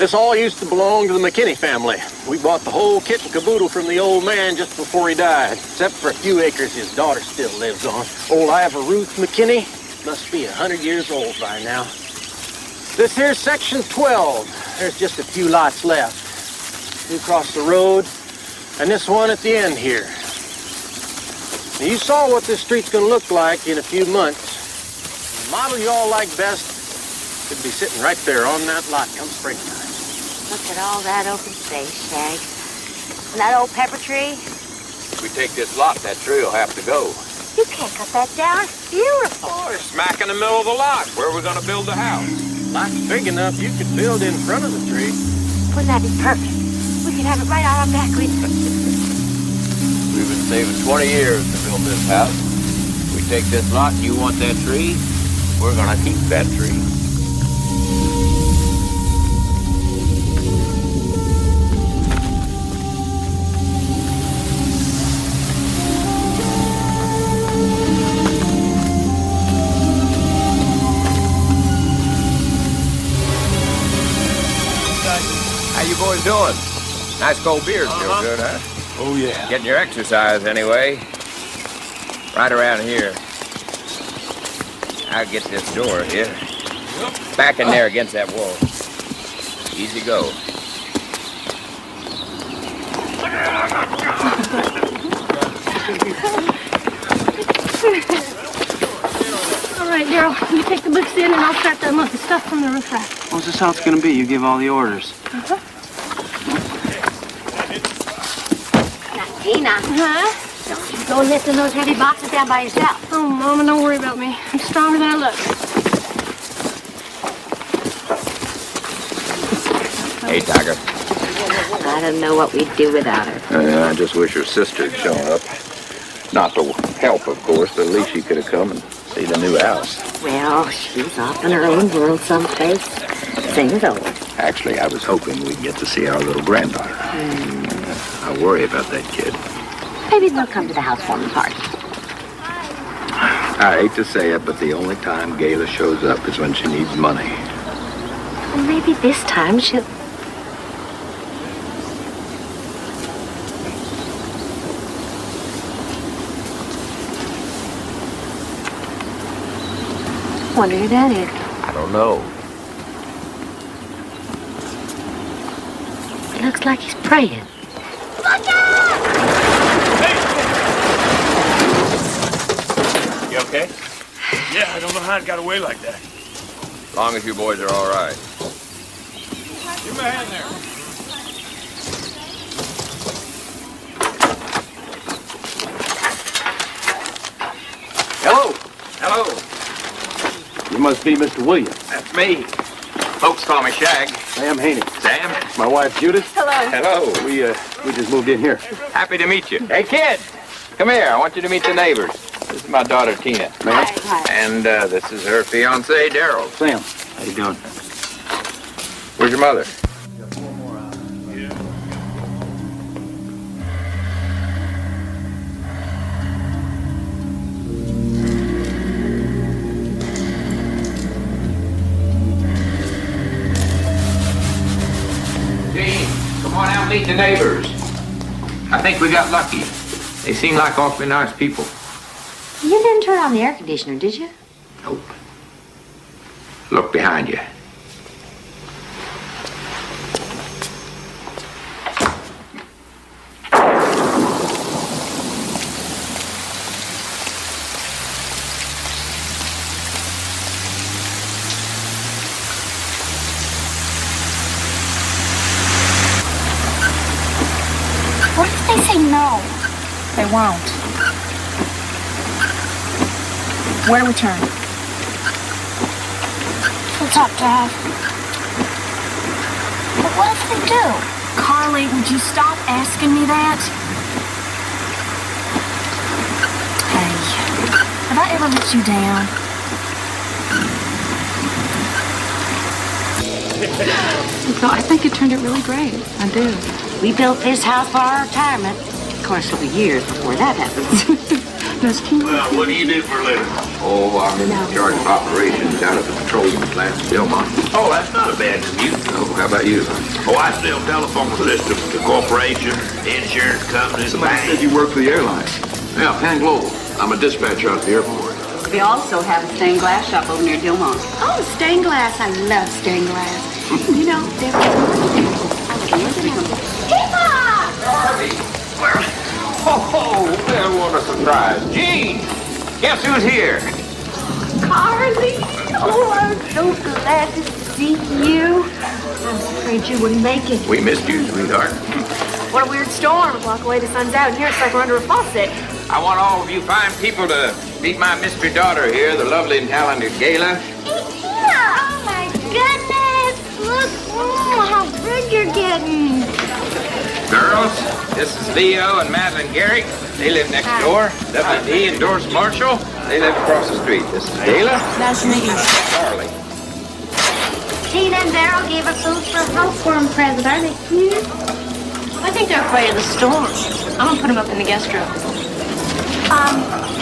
This all used to belong to the McKinney family. We bought the whole kit and caboodle from the old man just before he died, except for a few acres his daughter still lives on. Old Ivah Ruth McKinney must be 100 years old by now. This here's Section 12. There's just a few lots left. You cross the road, and this one at the end here. Now, you saw what this street's going to look like in a few months. The model you all like best could be sitting right there on that lot come springtime. Look at all that open space, Shag. And that old pepper tree. If we take this lot, that tree will have to go. You can't cut that down. It's beautiful. Oh, it's smack in the middle of the lot. Where we're going to build the house. Lot's big enough you could build in front of the tree. Wouldn't that be perfect? We could have it right out our back window. We've been saving 20 years to build this house. We take this lot, you want that tree, we're gonna keep that tree. How you boys doing? Nice cold beer still good, huh? Oh, yeah. Getting your exercise, anyway. Right around here. I'll get this door here. Yep. Back in there against that wall. Easy go. All right, Daryl, you take the books in, and I'll start to unload the stuff from the roof rack. What's this house going to be? You give all the orders. Uh-huh. Tina, Don't you go lifting those heavy boxes down by yourself. Oh, Mama, don't worry about me. I'm stronger than I look. Hey, Tiger. I don't know what we'd do without her. Yeah, I just wish her sister had shown up. Not to help, of course, but at least she could have come and see the new house. Well, she's off in her own world someplace. Same as always. Actually, I was hoping we'd get to see our little granddaughter. I worry about that kid. Maybe they'll come to the housewarming party. I hate to say it, but the only time Gayla shows up is when she needs money. Well, maybe this time she'll... Wonder who that is. I don't know. It looks like he's praying. Look out! Hey! You okay? Yeah, I don't know how it got away like that. As long as you boys are all right. Give me a hand there. Hello. Hello. You must be Mr. Williams. That's me. Folks call me Shag. Sam Haney. Sam? My wife, Judith. Hello. Hello. We just moved in here. Happy to meet you. Hey, kid. Come here. I want you to meet the neighbors. This is my daughter, Tina. Ma'am. Hi. And this is her fiancé, Daryl. Sam, how you doing? Where's your mother? Meet the neighbors. I think we got lucky. They seem like awfully nice people. You didn't turn on the air conditioner, did you? Nope. Look behind you. Won't. Where do we turn? Hilltop Drive. But what if we do? Carly, would you stop asking me that? Hey, have I ever let you down? So I think it turned out really great. I do. We built this house for our retirement. Of course, it'll be years before that happens. Does Tina... Well, what do you do for a living? Oh, I'm in charge of operations out of the petroleum plant in Delmont. Oh, that's not a bad commute. Oh, how about you? Oh, I sell telephone systems to corporations, insurance companies... Somebody said you work for the airline. Yeah, Pan Global. I'm a dispatcher out at the airport. We also have a stained glass shop over near Delmont. Oh, stained glass. I love stained glass. You know, there was Tina! Oh, well, what a surprise. Gee, guess who's here? Carly. Oh, I'm so glad to see you. I'm afraid you wouldn't make it. We missed you, sweetheart. What a weird storm. A block away, the sun's out, and here it's like we're under a faucet. I want all of you fine people to meet my mystery daughter here, the lovely and talented Gayla. Oh, my goodness. Look, oh, how good you're getting. Girls, this is V.O. and Madeline Garrick. They live next door. W.D. and Doris Marshall. They live across the street. This is Gayla. Nice to meet you. Carly. Tina and Daryl gave us food for a housewarming present. Are they cute? I think they're afraid of the storm. I'm going to put them up in the guest room.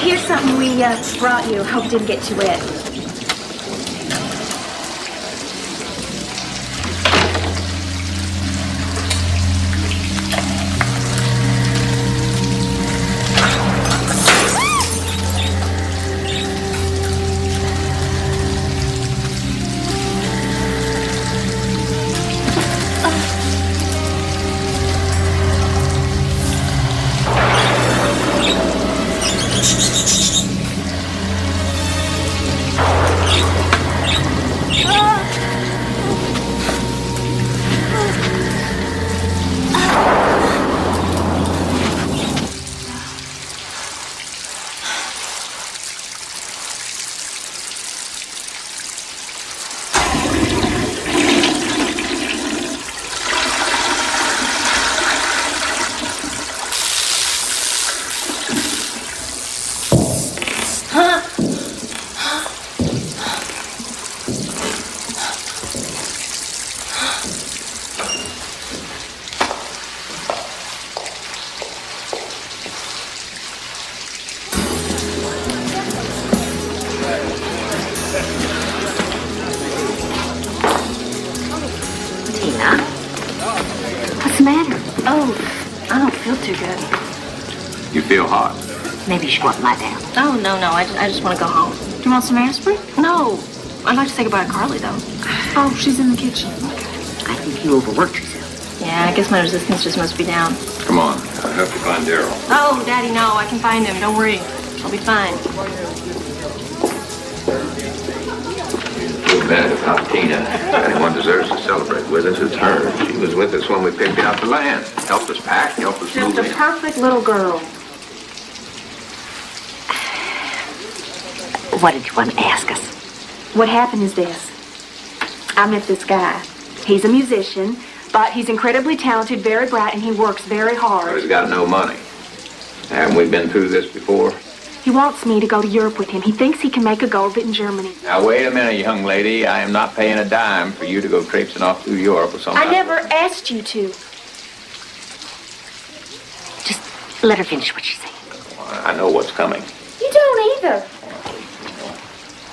Here's something we brought you. Hope it didn't get too wet. I just want to go home. Do you want some aspirin? No. I'd like to say goodbye to Carly, though. Oh, she's in the kitchen. I think you overworked yourself. Yeah, I guess my resistance just must be down. Come on. I'll help you find Daryl. Oh, Daddy, no. I can find him. Don't worry. I'll be fine. Too bad about Tina. Anyone deserves to celebrate with us, it's her. She was with us when we picked out the land. Helped us pack, helped us move in. Just a perfect little girl. What did you want to ask us? What happened is this. I met this guy. He's a musician, but he's incredibly talented, very bright, and he works very hard. But he's got no money. Haven't we been through this before? He wants me to go to Europe with him. He thinks he can make a go of it in Germany. Now, wait a minute, young lady. I am not paying a dime for you to go traipsing off through Europe or something. I never asked you to. Just let her finish what she's saying. I know what's coming. You don't either.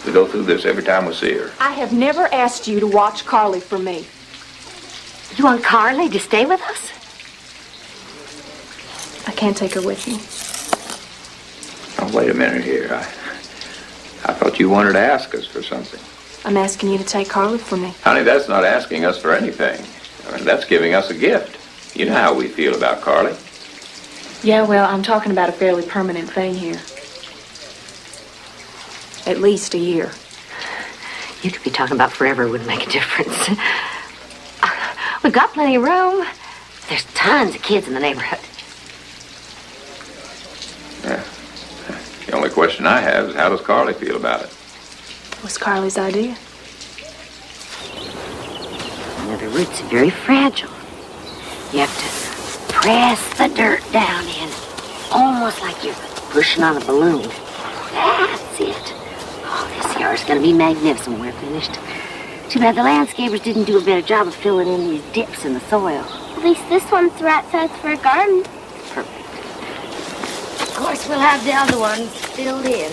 We go through this every time we see her. I have never asked you to watch Carly for me. You want Carly to stay with us? I can't take her with me. Oh, wait a minute here. I thought you wanted to ask us for something. I'm asking you to take Carly for me. Honey, that's not asking us for anything. I mean, that's giving us a gift. You know how we feel about Carly. Yeah, well, I'm talking about a fairly permanent thing here. At least a year. You could be talking about forever wouldn't make a difference. We've got plenty of room. There's tons of kids in the neighborhood. Yeah. The only question I have is how does Carly feel about it? It was Carly's idea. You know, the roots are very fragile. You have to press the dirt down in, almost like you're pushing on a balloon. That's it. Oh, this yard's going to be magnificent when we're finished. Too bad the landscapers didn't do a better job of filling in these dips in the soil. At least this one's the right size for a garden. Perfect. course, we'll have the other ones filled in.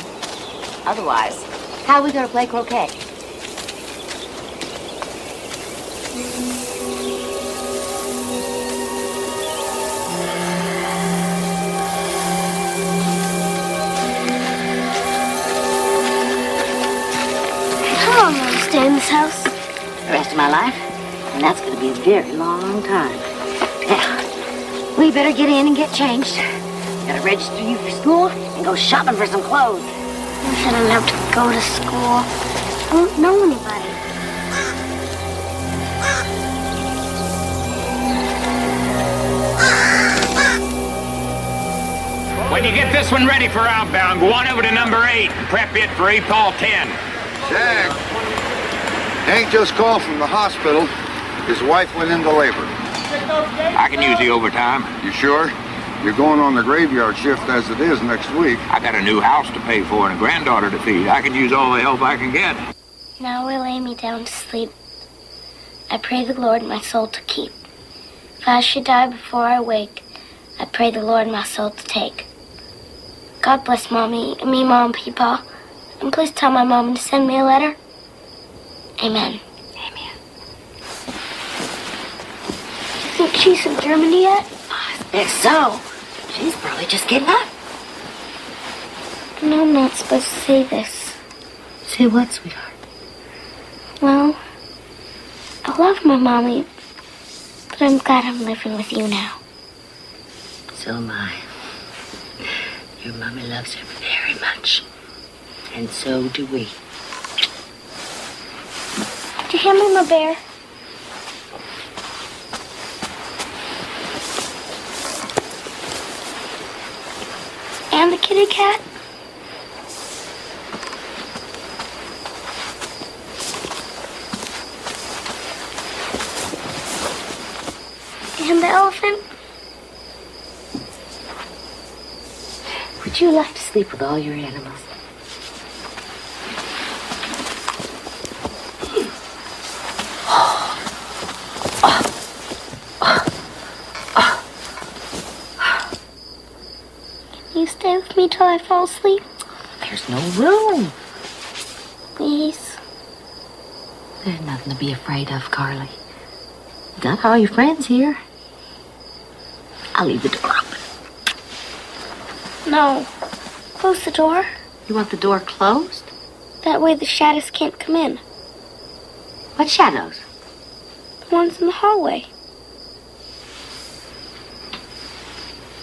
Otherwise, how are we going to play croquet? How long will you stay in this house? The rest of my life. And that's going to be a very long time. Now, we better get in and get changed. Gotta register you for school and go shopping for some clothes. You shouldn't have to go to school. I don't know anybody. When you get this one ready for outbound, go on over to number 8 and prep it for 8 ball 10. Shag, Hank just called from the hospital. His wife went into labor. I can use the overtime. You sure? You're going on the graveyard shift as it is next week. I got a new house to pay for and a granddaughter to feed. I can use all the help I can get. Now I lay me down to sleep. I pray the Lord my soul to keep. If I should die before I wake, I pray the Lord my soul to take. God bless Mommy and me, Mom, Peepaw. And please tell my mom to send me a letter. Amen. Amen. You think she's in Germany yet? I think so. She's probably just getting up. No, I'm not supposed to say this. Say what, sweetheart? Well, I love my mommy, but I'm glad I'm living with you now. So am I. Your mommy loves her very much. And so do we. Did you hand me my bear? And the kitty cat? And the elephant? Would you like to sleep with all your animals? Can you stay with me till I fall asleep? There's no room. Please. There's nothing to be afraid of, Carly. You've got all your friends here. I'll leave the door open. No. Close the door. You want the door closed? That way the shadows can't come in. What shadows? The ones in the hallway.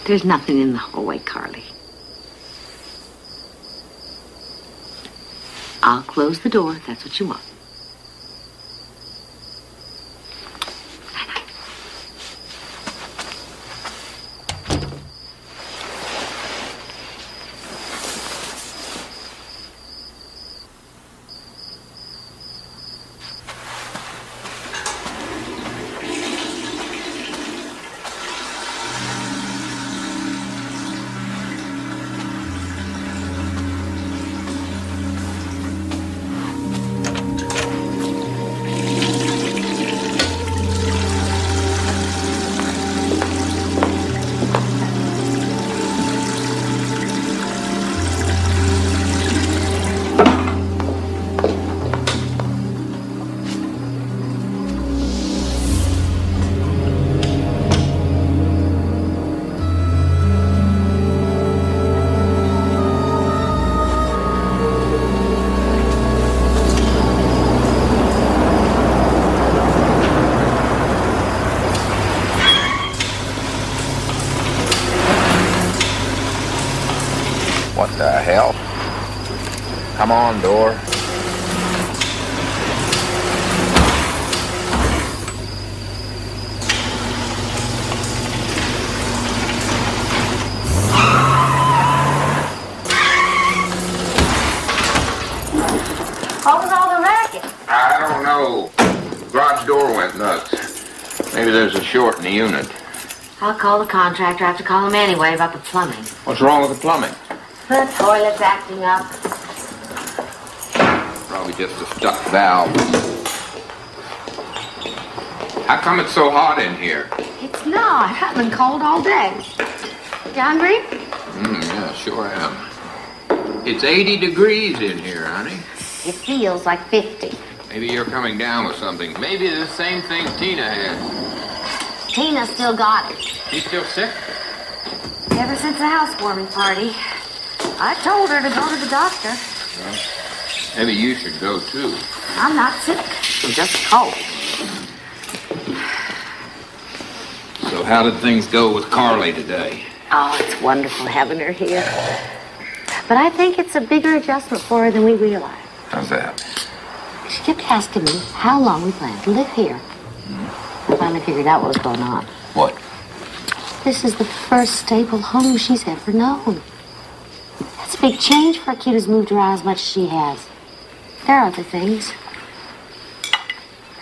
There's nothing in the hallway, Carly. I'll close the door if that's what you want. Come on, door. What was all the racket? I don't know. Garage door went nuts. Maybe there's a short in the unit. I'll call the contractor. I have to call him anyway about the plumbing. What's wrong with the plumbing? The toilet's acting up. Just a stuck valve. How come it's so hot in here? It's not. I've been cold all day. You hungry? Yes. Sure am. It's 80 degrees in here, honey. It feels like 50. Maybe you're coming down with something. Maybe the same thing Tina had. Tina still got it. She's still sick? Ever since the housewarming party. I told her to go to the doctor. Well, maybe you should go, too. I'm not sick. I'm just cold. So how did things go with Carly today? Oh, it's wonderful having her here. But I think it's a bigger adjustment for her than we realize. How's that? She kept asking me how long we planned to live here. I finally figured out what was going on. What? This is the first stable home she's ever known. That's a big change for a kid who's moved around as much as she has. There are other things.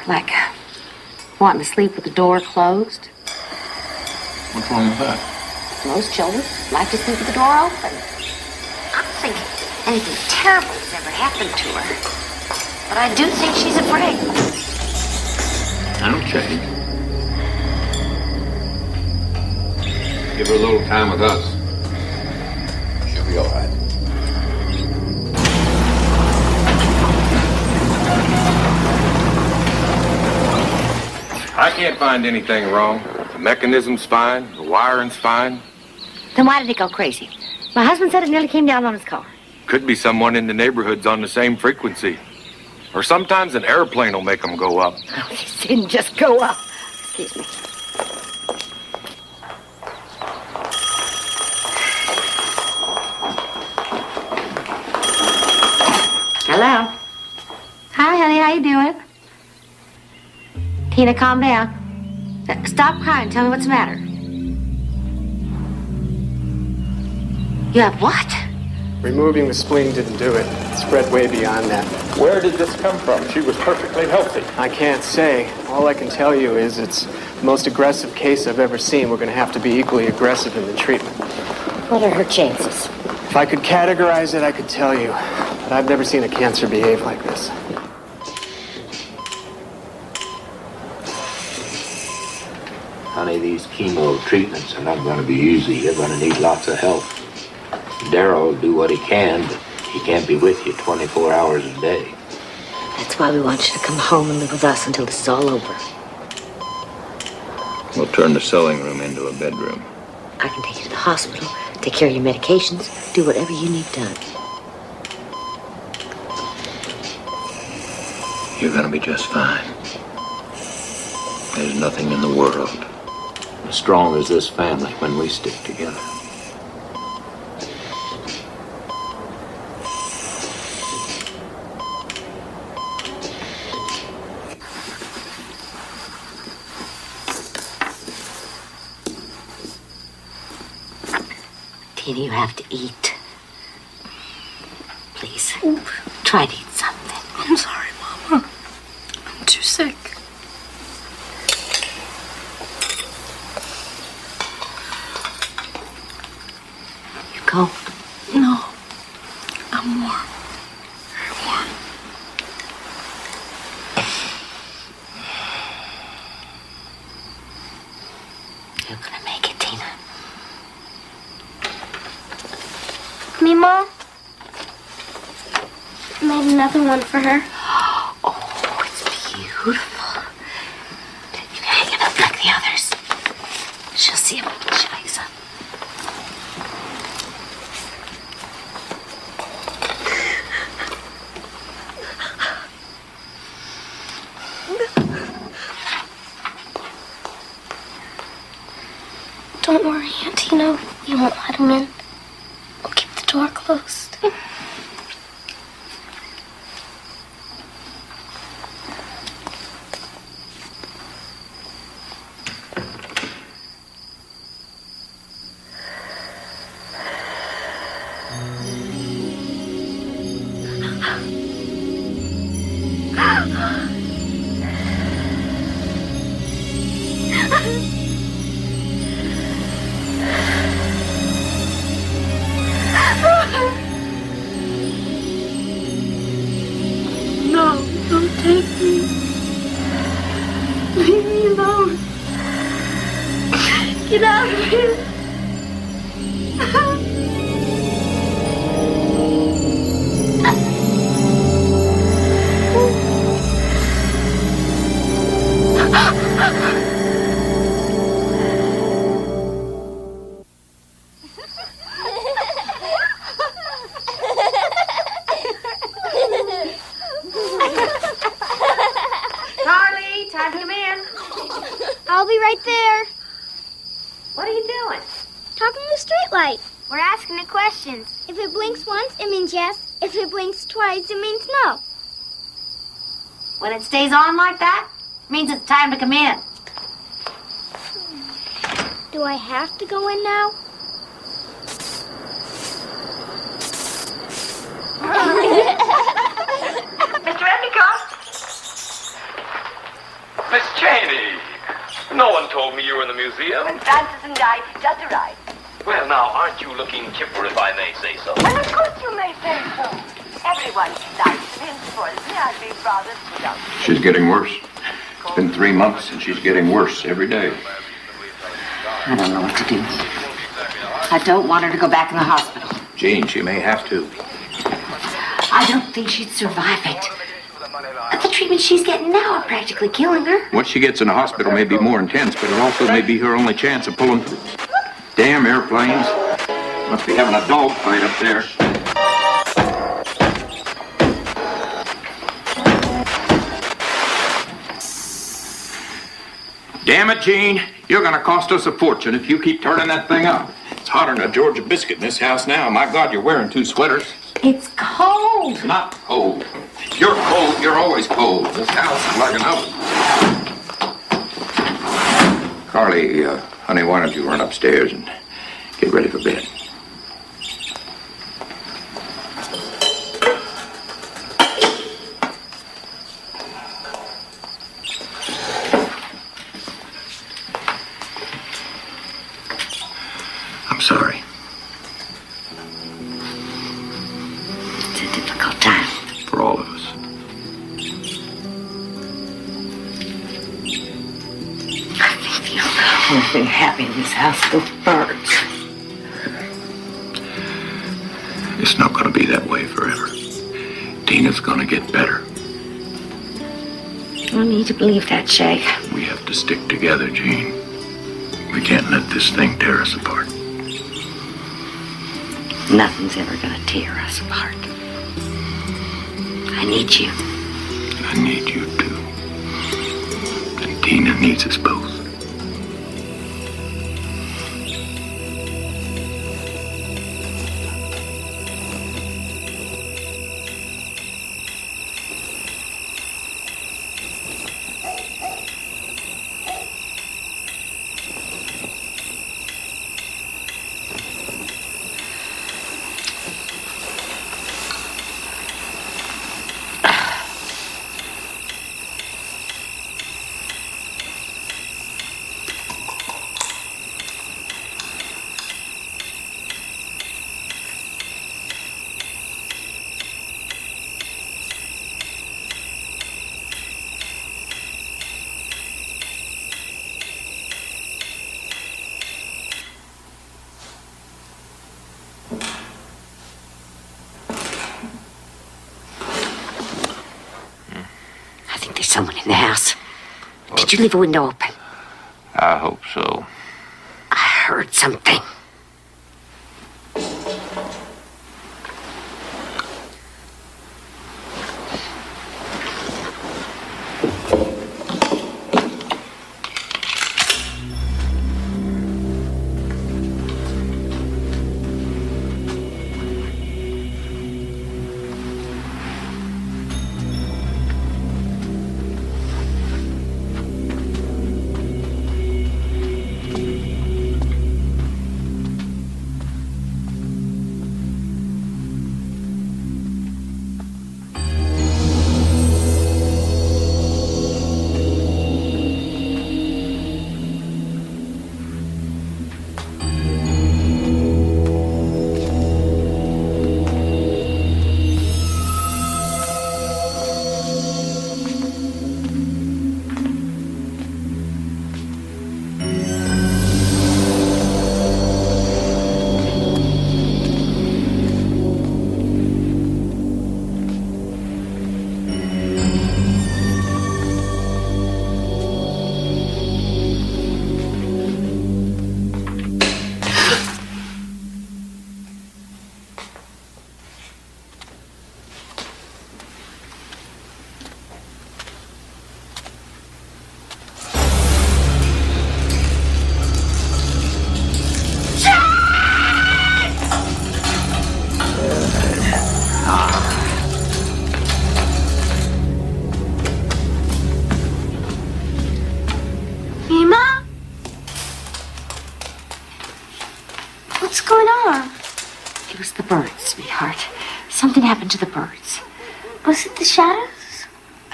Like wanting to sleep with the door closed. What's wrong with that? Most children like to sleep with the door open. I don't think anything terrible has ever happened to her. But I do think she's afraid. I don't change. Give her a little time with us. She'll be all right. I can't find anything wrong. The mechanism's fine. The wiring's fine. Then why did it go crazy? My husband said it nearly came down on his car. Could be someone in the neighborhood's on the same frequency. Or sometimes an airplane will make them go up. Oh, they didn't just go up. Excuse me. Hello. Hi, honey. How you doing? Tina, calm down. Stop crying. Tell me what's the matter. You have what? Removing the spleen didn't do it. It spread way beyond that. Where did this come from? She was perfectly healthy. I can't say. All I can tell you is it's the most aggressive case I've ever seen. We're going to have to be equally aggressive in the treatment. What are her chances? If I could categorize it, I could tell you. But I've never seen a cancer behave like this. Honey, these chemo treatments are not going to be easy. You're going to need lots of help. Daryl will do what he can, but he can't be with you 24 hours a day. That's why we want you to come home and live with us until this is all over. We'll turn the sewing room into a bedroom. I can take you to the hospital, take care of your medications, do whatever you need done. You're gonna be just fine. There's nothing in the world as strong as this family when we stick together. You have to eat. Please, try to eat something. I'm sorry, Mama. I'm too sick. You go. No. I'm warm. Very warm. You're gonna make it, Tina. Mima made another one for her. Oh, it's beautiful. You can hang it up like the others. She'll see if I can show you something. Don't worry, Auntie. No, you won't let him in. Door closed. Get out of here! be right there. What are you doing? Talking to the street light. We're asking it questions. If it blinks once, it means yes. If it blinks twice, it means no. When it stays on like that, it means it's time to come in. Do I have to go in now? Mr. Endicott? Miss Cheney, no one told me you were in the museum. And Francis and I just arrived. Well, now, aren't you looking chipper, if I may say so? Well, of course you may say so. Everyone likes henceforth. I'd be brothers without you. She's getting worse. It's been 3 months, and she's getting worse every day. I don't know what to do. I don't want her to go back in the hospital. Jean, she may have to. I don't think she'd survive it. The treatments she's getting now are practically killing her. What she gets in the hospital may be more intense, but it also may be her only chance of pulling through. Damn airplanes. Must be having a dog fight up there. Damn it, Gene. You're going to cost us a fortune if you keep turning that thing up. It's hotter than a Georgia biscuit in this house now. My God, you're wearing two sweaters. It's cold. It's not cold. You're cold. You're always cold. This house is like an oven. Carly, honey, why don't you run upstairs and get ready for bed? I'm sorry. It's a difficult time. For all of us. I think the only thing happy in this house is those birds. It's not going to be that way forever. Tina's going to get better. I need to believe that, Shag. We have to stick together, Jean. We can't let this thing tear us apart. Nothing's ever gonna tear us apart. I need you. I need you too. And Tina needs us both. Did you leave a window open? I hope so. I heard something. Something happened to the birds. Was it the shadows?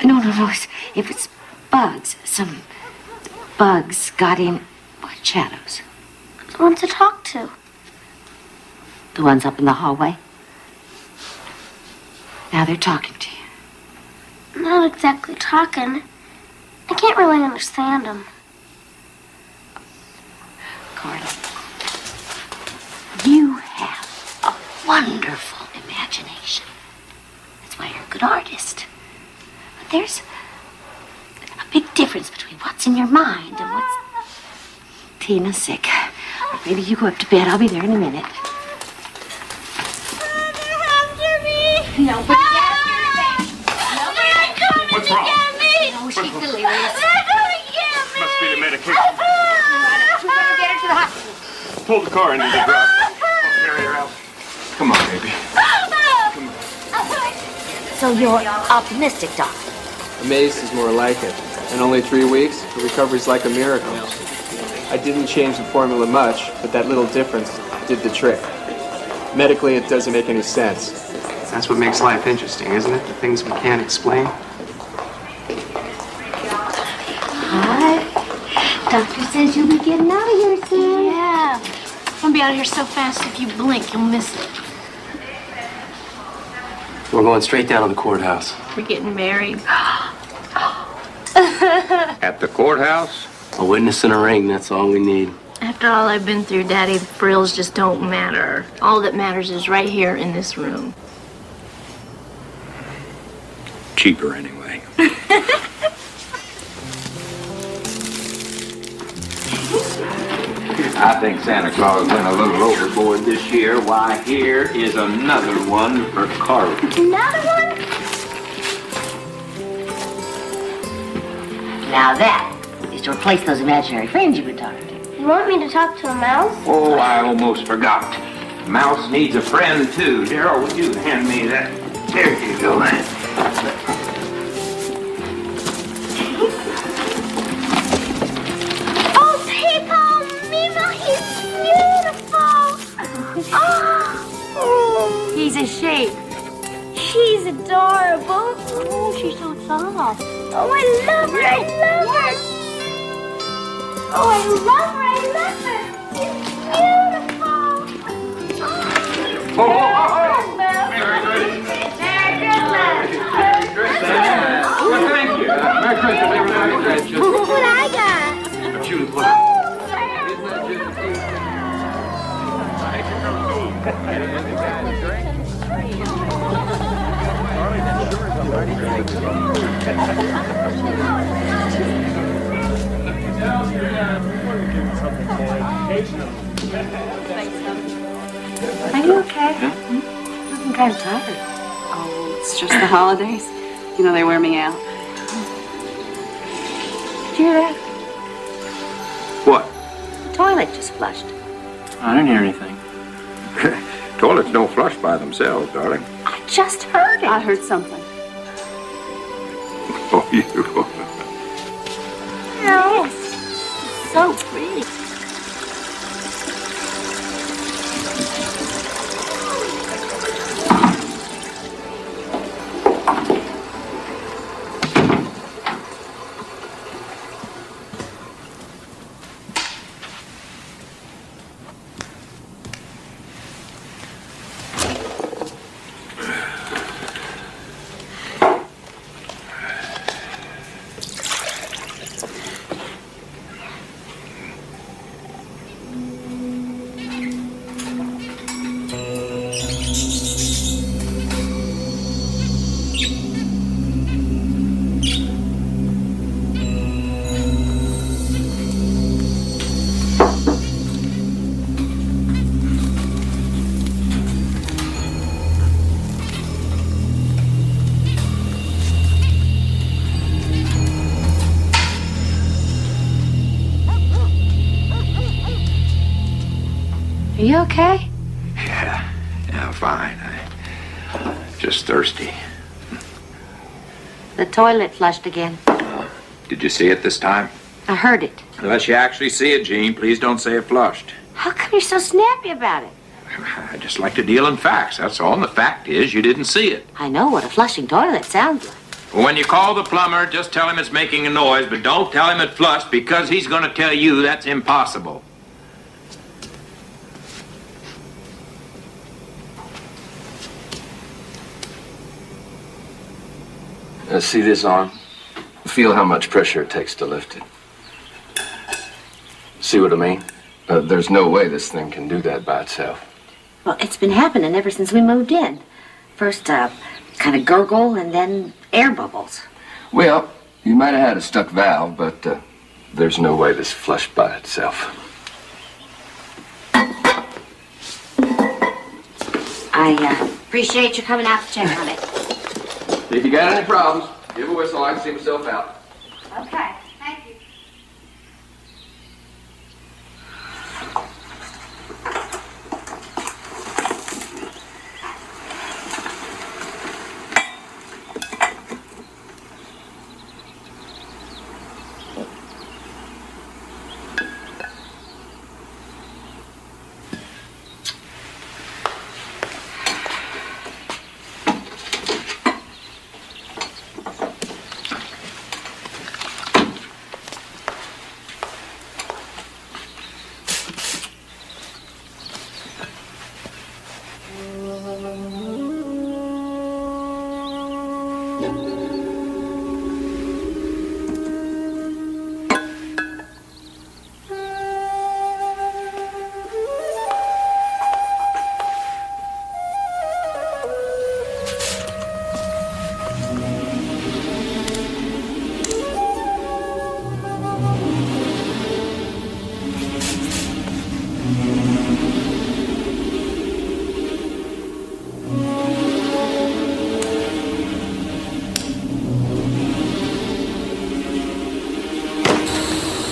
No. If it's bugs, some bugs got in what shadows? The ones to talk to. The ones up in the hallway? Now they're talking to you. Not exactly talking. I can't really understand them. Carly, you have a wonderful imagination. That's why you're a good artist. But there's a big difference between what's in your mind and what's... Tina's sick. Or maybe you go up to bed. I'll be there in a minute. Nobody's after me. Nobody's coming to get me. No, she's delirious. They're going to get me. Must be the medication. You better get her to the hospital. Pull the car into the drop. I'll carry her out. Come on, baby. Come on. So you're optimistic, Doc? Amazed is more like it. In only 3 weeks, the recovery's like a miracle. I didn't change the formula much, but that little difference did the trick. Medically, it doesn't make any sense. That's what makes life interesting, isn't it? The things we can't explain. Hi. Doctor says you'll be getting out of here soon. Yeah. I'm gonna be out of here so fast if you blink, you'll miss it. We're going straight down to the courthouse. We're getting married. At the courthouse? A witness and a ring, that's all we need. After all I've been through, Daddy, the frills just don't matter. All that matters is right here in this room. Cheaper, anyway. I think Santa Claus went a little overboard this year. Why, here is another one for Carly. Another one? Now that is to replace those imaginary friends you were talking to. You want me to talk to a mouse? Oh, I almost forgot. Mouse needs a friend, too. Daryl, would you hand me that? There you go, man. Oh, people! Mima, he's beautiful! Oh! He's a shape. She's adorable. Oh, she's so soft. Oh, I love her! I love her! Oh, I love her! I love her! She's beautiful! Oh! Oh, oh, oh. Merry Christmas. Look what I got. Judith, look. Are you okay? I think I'm tired. Oh, it's just the holidays. You know, they wear me out. Did you hear that? What? The toilet just flushed. I didn't hear anything. Toilets don't flush by themselves, darling. I just heard it. I heard something. Oh, you. No. It's so pretty. You okay? Yeah, fine. I'm just thirsty. The toilet flushed again. Did you see it this time? I heard it. Unless you actually see it, Jean, please don't say it flushed. How come you're so snappy about it? I just like to deal in facts, that's all. And the fact is, you didn't see it. I know what a flushing toilet sounds like. Well, when you call the plumber, just tell him it's making a noise, but don't tell him it flushed, because he's going to tell you that's impossible. Now, see this arm? Feel how much pressure it takes to lift it. See what I mean? There's no way this thing can do that by itself. Well, it's been happening ever since we moved in. First, kind of gurgle and then air bubbles. Well, you might have had a stuck valve, but there's no way this flushed by itself. I appreciate you coming out to check on it. If you got any problems, give a whistle, I can see myself out. Okay, thank you.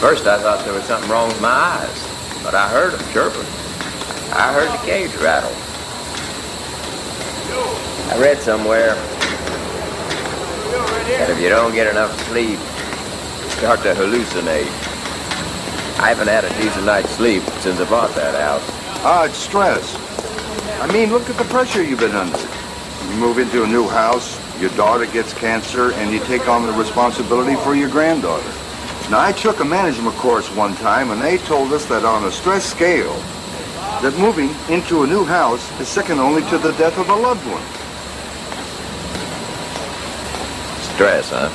First, I thought there was something wrong with my eyes, but I heard them chirping. I heard the cage rattle. I read somewhere that if you don't get enough sleep, you start to hallucinate. I haven't had a decent night's sleep since I bought that house. Ah, it's stress. I mean, look at the pressure you've been under. You move into a new house, your daughter gets cancer, and you take on the responsibility for your granddaughter. Now, I took a management course one time, and they told us that on a stress scale, that moving into a new house is second only to the death of a loved one. Stress, huh?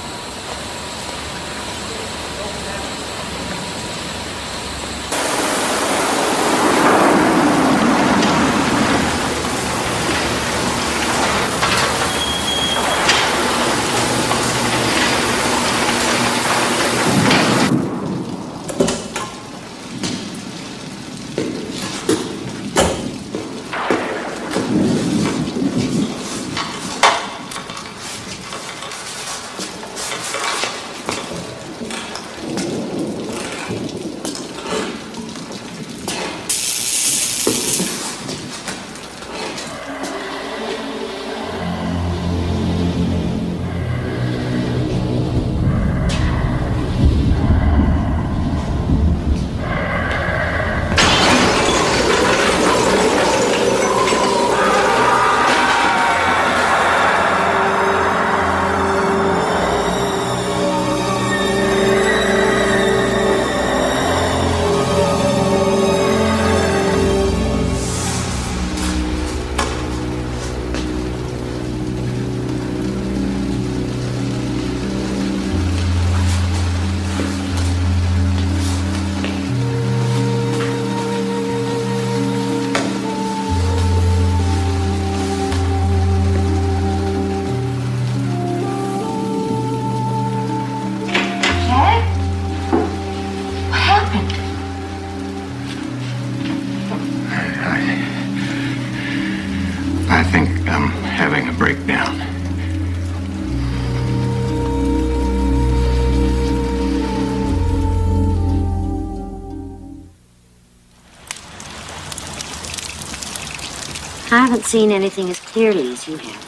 I haven't seen anything as clearly as you have.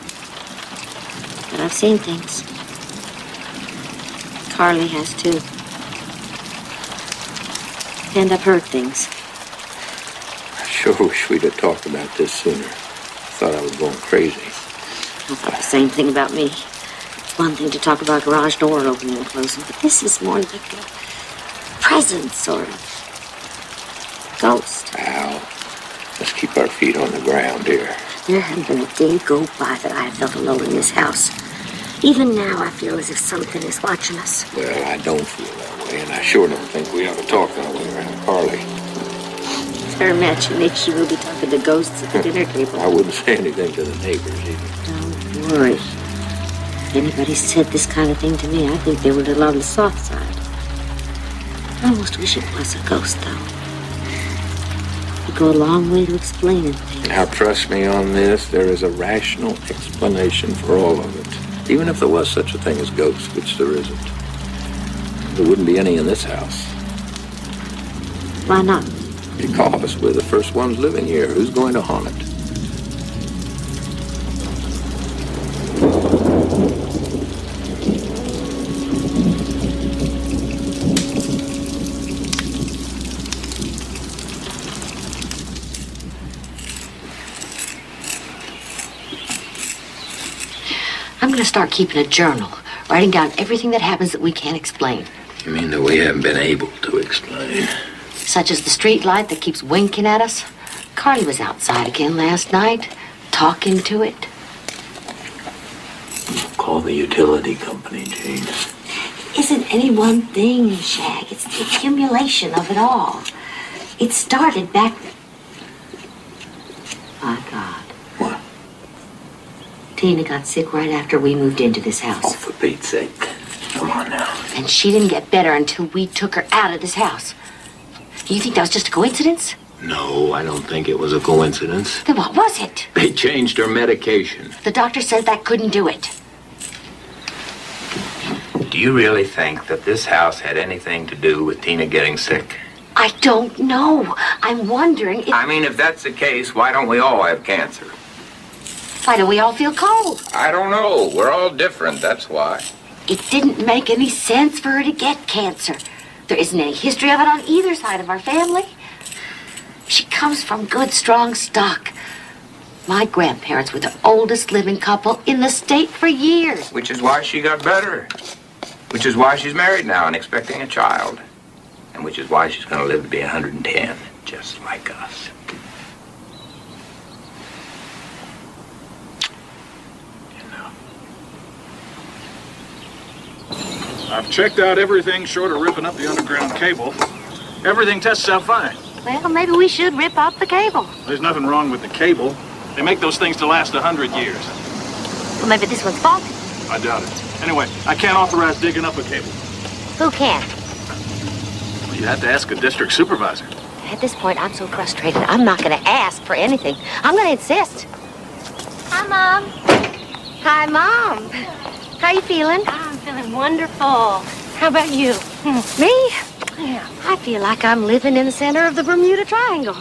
But I've seen things. Carly has too. And I've heard things. sure wish we'd have talked about this sooner. Thought I was going crazy. I thought the same thing about me. It's one thing to talk about garage door opening and closing, but this is more like a presence, sort of. Ghost. Ow. Let's keep our feet on the ground here. There hasn't been a day go by that I have felt alone in this house. Even now, I feel as if something is watching us. Well, I don't feel that way, and I sure don't think we ought to talk that way around Carly. Her imagination, she will be talking to ghosts at the dinner table. I wouldn't say anything to the neighbors either. Don't worry. If anybody said this kind of thing to me, I think they were a little on the soft side. I almost wish it was a ghost, though. It'd go a long way to explaining things. Now, trust me on this, there is a rational explanation for all of it. Even if there was such a thing as ghosts, which there isn't, there wouldn't be any in this house. Why not? Because we're the first ones living here. Who's going to haunt it? I'm going to start keeping a journal, writing down everything that happens that we can't explain. You mean that we haven't been able to explain? Such as the street light that keeps winking at us. Carly was outside again last night, talking to it. Call the utility company, James. It isn't any one thing, Shag. It's the accumulation of it all. It started back... My God. Tina got sick right after we moved into this house. Oh, for Pete's sake. Come on now. And she didn't get better until we took her out of this house. You think that was just a coincidence? No, I don't think it was a coincidence. Then what was it? They changed her medication. The doctor said that couldn't do it. Do you really think that this house had anything to do with Tina getting sick? I don't know. I'm wondering if... I mean, if that's the case, why don't we all have cancer? Why do we all feel cold? I don't know. We're all different, that's why. It didn't make any sense for her to get cancer. There isn't any history of it on either side of our family. She comes from good, strong stock. My grandparents were the oldest living couple in the state for years. Which is why she got better. Which is why she's married now and expecting a child. And which is why she's going to live to be 110, just like us. I've checked out everything short of ripping up the underground cable. Everything tests out fine. Well, maybe we should rip up the cable. There's nothing wrong with the cable. They make those things to last 100 years. Well, maybe this one's faulty. I doubt it. Anyway, I can't authorize digging up a cable. Who can? Well, you'd have to ask a district supervisor. At this point, I'm so frustrated, I'm not going to ask for anything. I'm going to insist. Hi, Mom. Hi, Mom. How you feeling? I'm feeling wonderful. How about you? Me? Yeah. I feel like I'm living in the center of the Bermuda Triangle.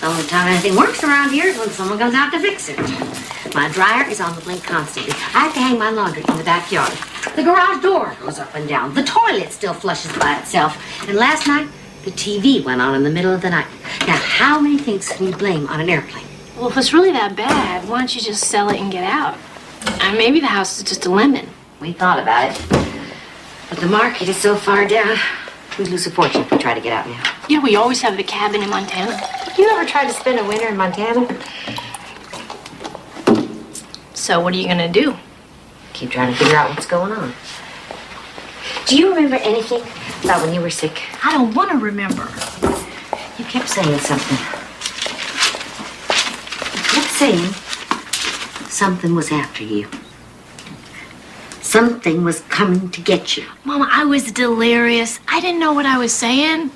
The only time anything works around here is when someone comes out to fix it. My dryer is on the blink constantly. I have to hang my laundry in the backyard. The garage door goes up and down. The toilet still flushes by itself. And last night, the TV went on in the middle of the night. Now, how many things can you blame on an airplane? Well, if it's really that bad, why don't you just sell it and get out? And maybe the house is just a lemon. We thought about it. But the market is so far down, we'd lose a fortune if we try to get out now. Yeah, we always have the cabin in Montana. You ever tried to spend a winter in Montana? So what are you going to do? Keep trying to figure out what's going on. Do you remember anything about when you were sick? I don't want to remember. You kept saying something. Saying something was after you. Something was coming to get you. Mama, I was delirious. I didn't know what I was saying.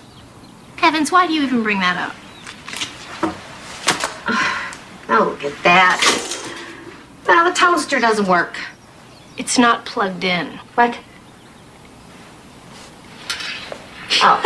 Heavens, why do you even bring that up? Oh, look at that. Well, the toaster doesn't work. It's not plugged in. What? Oh.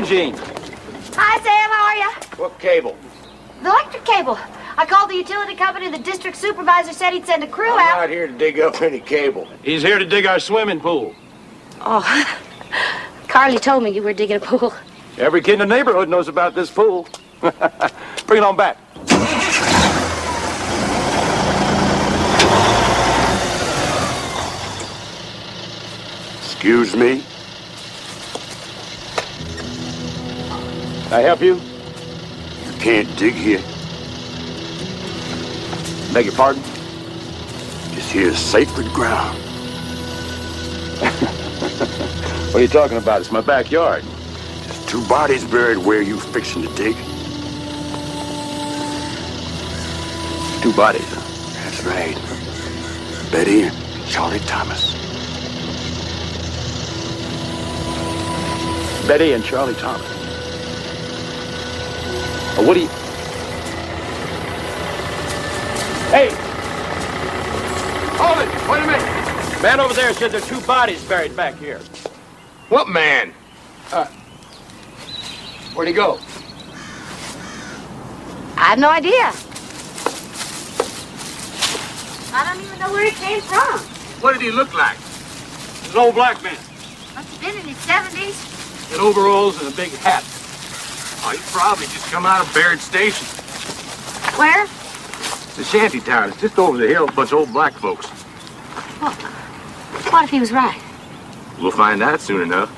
morning, Jean. Hi, Sam. How are you? What cable? The electric cable. I called the utility company. The district supervisor said he'd send a crew out. I'm not here to dig up any cable. He's here to dig our swimming pool. Oh, Carly told me you were digging a pool. Every kid in the neighborhood knows about this pool. Bring it on back. Excuse me. Can I help you? You can't dig here. Beg your pardon? This here is sacred ground. What are you talking about? It's my backyard. There's two bodies buried where you fixing to dig. Two bodies, huh? That's right. Betty and Charlie Thomas. Betty and Charlie Thomas. Oh, what do you... Hey! Hold it! Wait a minute! Man over there said there are two bodies buried back here. What man? Where'd he go? I have no idea. I don't even know where he came from. What did he look like? He's an old black man. Must have been in his 70s. In overalls and a big hat. Oh, he's probably just come out of Baird Station. Where? It's a shanty town. It's just over the hill, a bunch of old black folks. Well, what if he was right? We'll find out soon enough.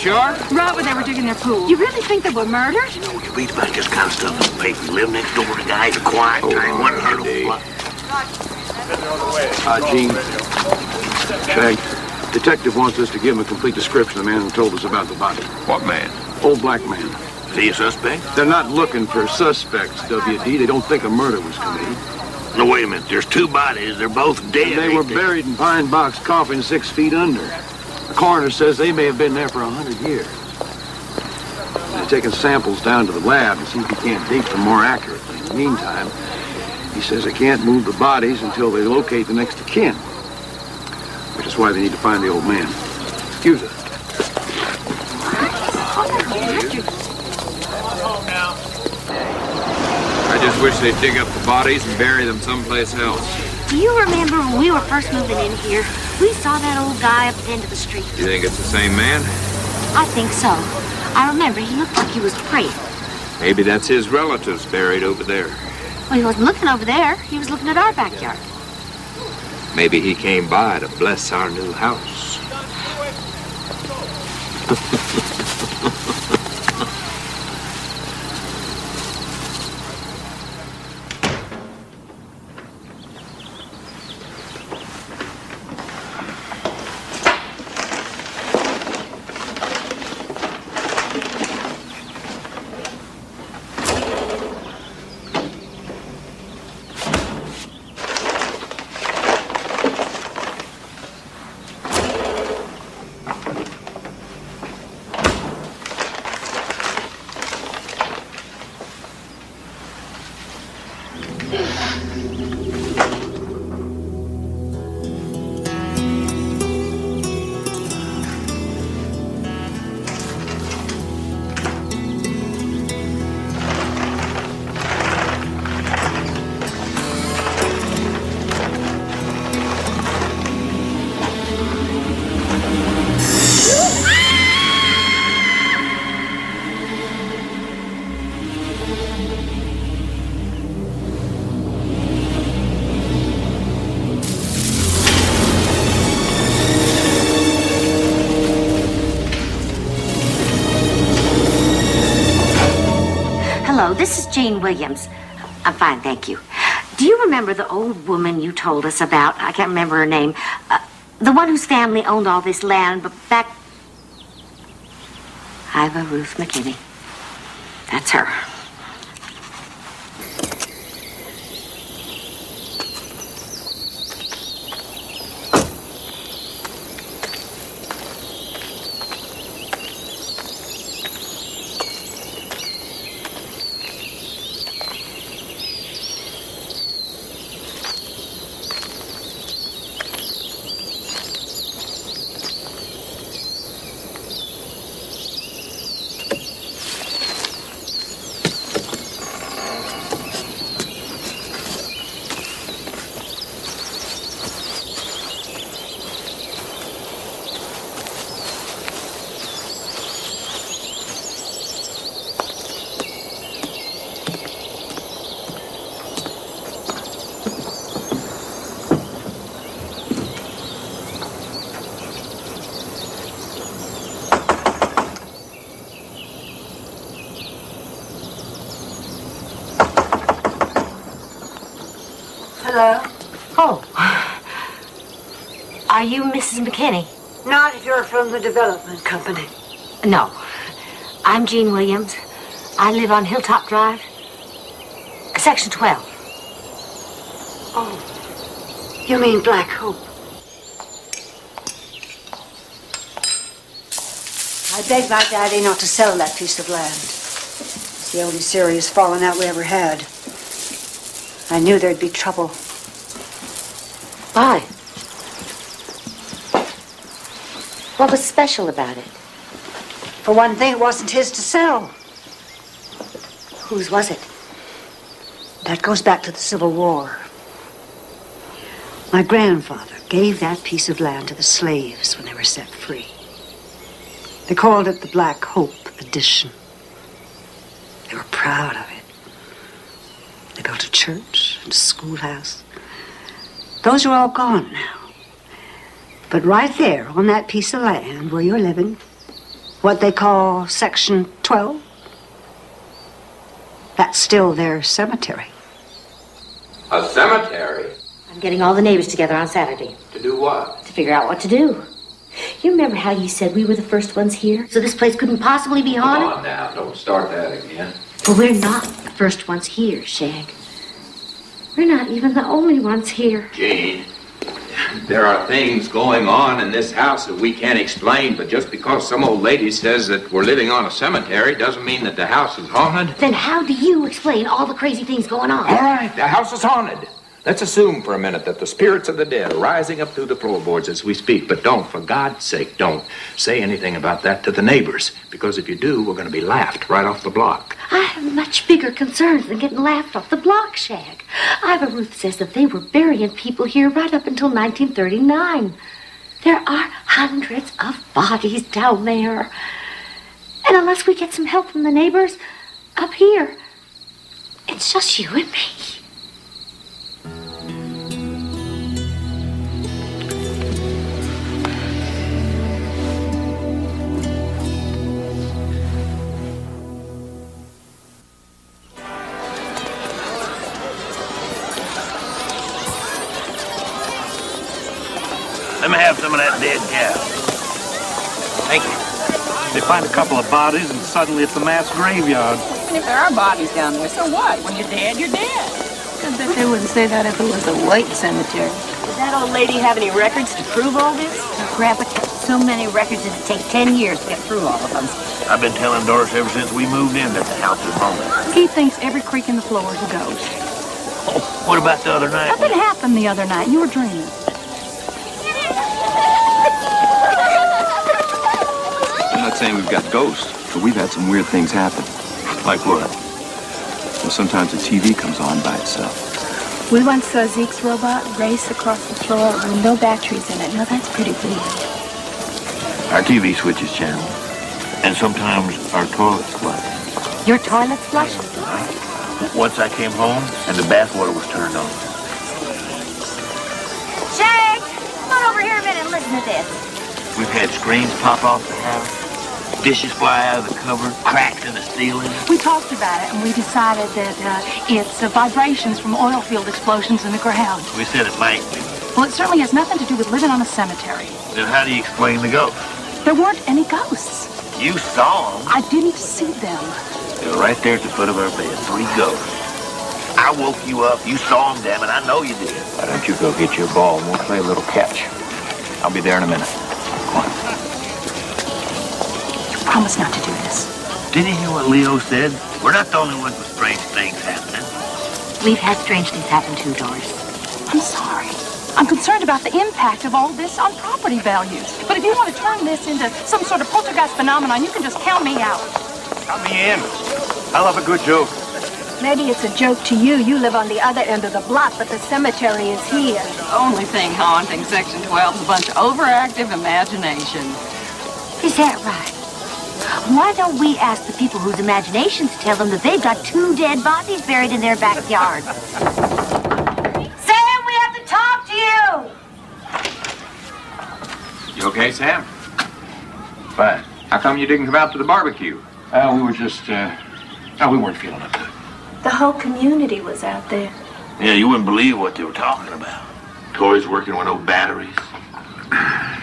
Sure? Right where they were digging their pool. You really think they were murdered? You know, you read about this kind of stuff in the paper. You live next door to guys, a quiet time, one hurdle. Gene. Shag, detective wants us to give him a complete description of the man who told us about the body. What man? Old black man. Is he a suspect? They're not looking for suspects, W.D. They don't think a murder was committed. No, wait a minute. There's two bodies. They're both dead. And they were buried in pine box coffins 6 feet under. The coroner says they may have been there for 100 years. They're taking samples down to the lab to see if he can't date them more accurately. In the meantime, he says they can't move the bodies until they locate the next of kin, which is why they need to find the old man. Excuse us. I just wish they'd dig up the bodies and bury them someplace else. Do you remember when we were first moving in here? We saw that old guy up at the end of the street. You think it's the same man? I think so. I remember he looked like he was praying. Maybe that's his relatives buried over there. Well, he wasn't looking over there. He was looking at our backyard. Maybe he came by to bless our new house. This is Jean Williams. I'm fine, thank you. Do you remember the old woman you told us about? I can't remember her name. The one whose family owned all this land, but back... Ivah Ruth McKinney. That's her. Are you Mrs. McKinney? Not if you're from the development company. No. I'm Jean Williams. I live on Hilltop Drive. Section 12. Oh. You mean Black Hope. I begged my daddy not to sell that piece of land. It's the only serious falling out we ever had. I knew there'd be trouble. Why? What was special about it? For one thing, it wasn't his to sell. Whose was it? That goes back to the Civil War. My grandfather gave that piece of land to the slaves when they were set free. They called it the Black Hope Addition. They were proud of it. They built a church and a schoolhouse. Those are all gone now. But right there, on that piece of land where you're living, what they call Section 12, that's still their cemetery. A cemetery? I'm getting all the neighbors together on Saturday. To do what? To figure out what to do. You remember how you said we were the first ones here, so this place couldn't possibly be haunted? Come on now, don't start that again. But we're not the first ones here, Shag. We're not even the only ones here. Jean. There are things going on in this house that we can't explain, but just because some old lady says that we're living on a cemetery doesn't mean that the house is haunted. Then how do you explain all the crazy things going on? All right, the house is haunted. Let's assume for a minute that the spirits of the dead are rising up through the floorboards as we speak, but don't, for God's sake, don't say anything about that to the neighbors, because if you do, we're going to be laughed right off the block. I have much bigger concerns than getting laughed off the block, Shag. Ivah Ruth says that they were burying people here right up until 1939. There are hundreds of bodies down there. And unless we get some help from the neighbors up here, it's just you and me. Let me have some of that dead cow. Thank you. They find a couple of bodies and suddenly it's a mass graveyard. And if there are bodies down there, so what? When you're dead, you're dead. I bet they wouldn't say that if it was a white cemetery. Does that old lady have any records to prove all this? Oh, crap, so many records it'd take 10 years to get through all of them. I've been telling Doris ever since we moved in that the house is haunted. He thinks every creek in the floor is a ghost. Oh, what about the other night? Nothing happened the other night. You were dreaming. I'm not saying we've got ghosts, but we've had some weird things happen. Like what? Well, sometimes the TV comes on by itself. We once saw Zeke's robot race across the floor with no batteries in it. Now, that's pretty weird. Our TV switches channel, and sometimes our toilet's flush. Your toilet's flush? Once I came home, and the bathwater was turned on. Shag, come on over here a minute and listen to this. We've had screens pop off the house. Dishes fly out of the cupboard, cracks in the ceiling. We talked about it, and we decided that it's vibrations from oil field explosions in the ground. We said it might be. Well, it certainly has nothing to do with living on a cemetery. Then how do you explain the ghost? There weren't any ghosts. You saw them? I didn't see them. They were right there at the foot of our bed, three ghosts. I woke you up. You saw them, damn it. I know you did. Why don't you go get your ball and we'll play a little catch. I'll be there in a minute. Come on. You promised not to do this. Didn't you hear what Leo said? We're not the only ones with strange things happening. We've had strange things happen too, Doris. I'm sorry. I'm concerned about the impact of all this on property values. But if you want to turn this into some sort of poltergeist phenomenon, you can just count me out. Count me in. I love a good joke. Maybe it's a joke to you. You live on the other end of the block, but the cemetery is here. The only thing haunting Section 12 is a bunch of overactive imagination. Is that right? Why don't we ask the people whose imaginations tell them that they've got two dead bodies buried in their backyard? Sam, we have to talk to you! You okay, Sam? Fine. How come you didn't come out to the barbecue? We weren't feeling it. The whole community was out there. Yeah, you wouldn't believe what they were talking about. Corey's working with old batteries.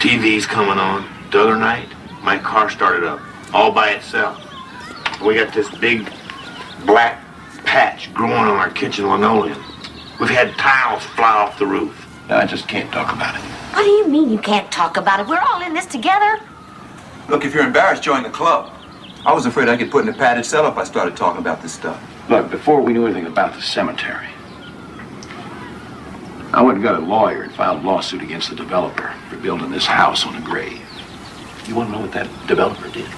TV's coming on. The other night, my car started up all by itself. We got this big black patch growing on our kitchen linoleum. We've had tiles fly off the roof. I just can't talk about it. What do you mean you can't talk about it? We're all in this together. Look, if you're embarrassed, join the club. I was afraid I'd get put in a padded cell if I started talking about this stuff. Look, before we knew anything about the cemetery, I went and got a lawyer and filed a lawsuit against the developer for building this house on a grave. You want to know what that developer did?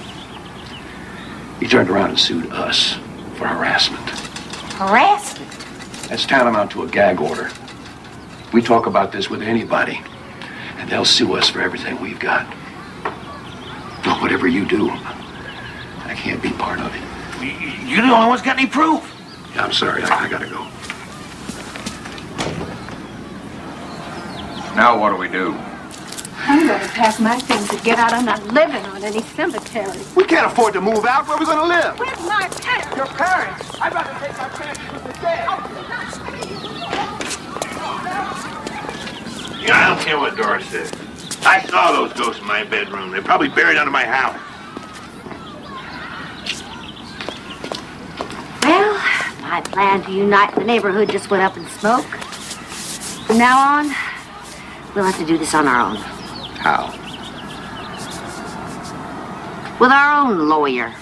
He turned around and sued us for harassment. Harassment? That's tantamount to a gag order. We talk about this with anybody, and they'll sue us for everything we've got. But whatever you do, I can't be part of it. You're the only one's got any proof. Yeah, I'm sorry. I gotta go. Now what do we do? I'm going to pack my things and get out. I'm not living on any cemetery. We can't afford to move out. Where are we going to live? With my parents. Your parents? I'd rather take my chances with the dead. You know, I don't care what Doris says. I saw those ghosts in my bedroom. They're probably buried under my house. Well, my plan to unite the neighborhood just went up in smoke. From now on, we'll have to do this on our own. How? With our own lawyer.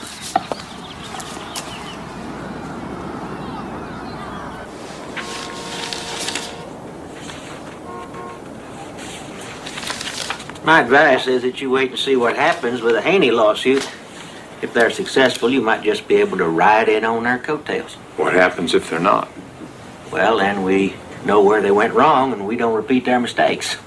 My advice is that you wait and see what happens with the Haney lawsuit. If they're successful, you might just be able to ride in on their coattails. What happens if they're not? Well, then we know where they went wrong and we don't repeat their mistakes.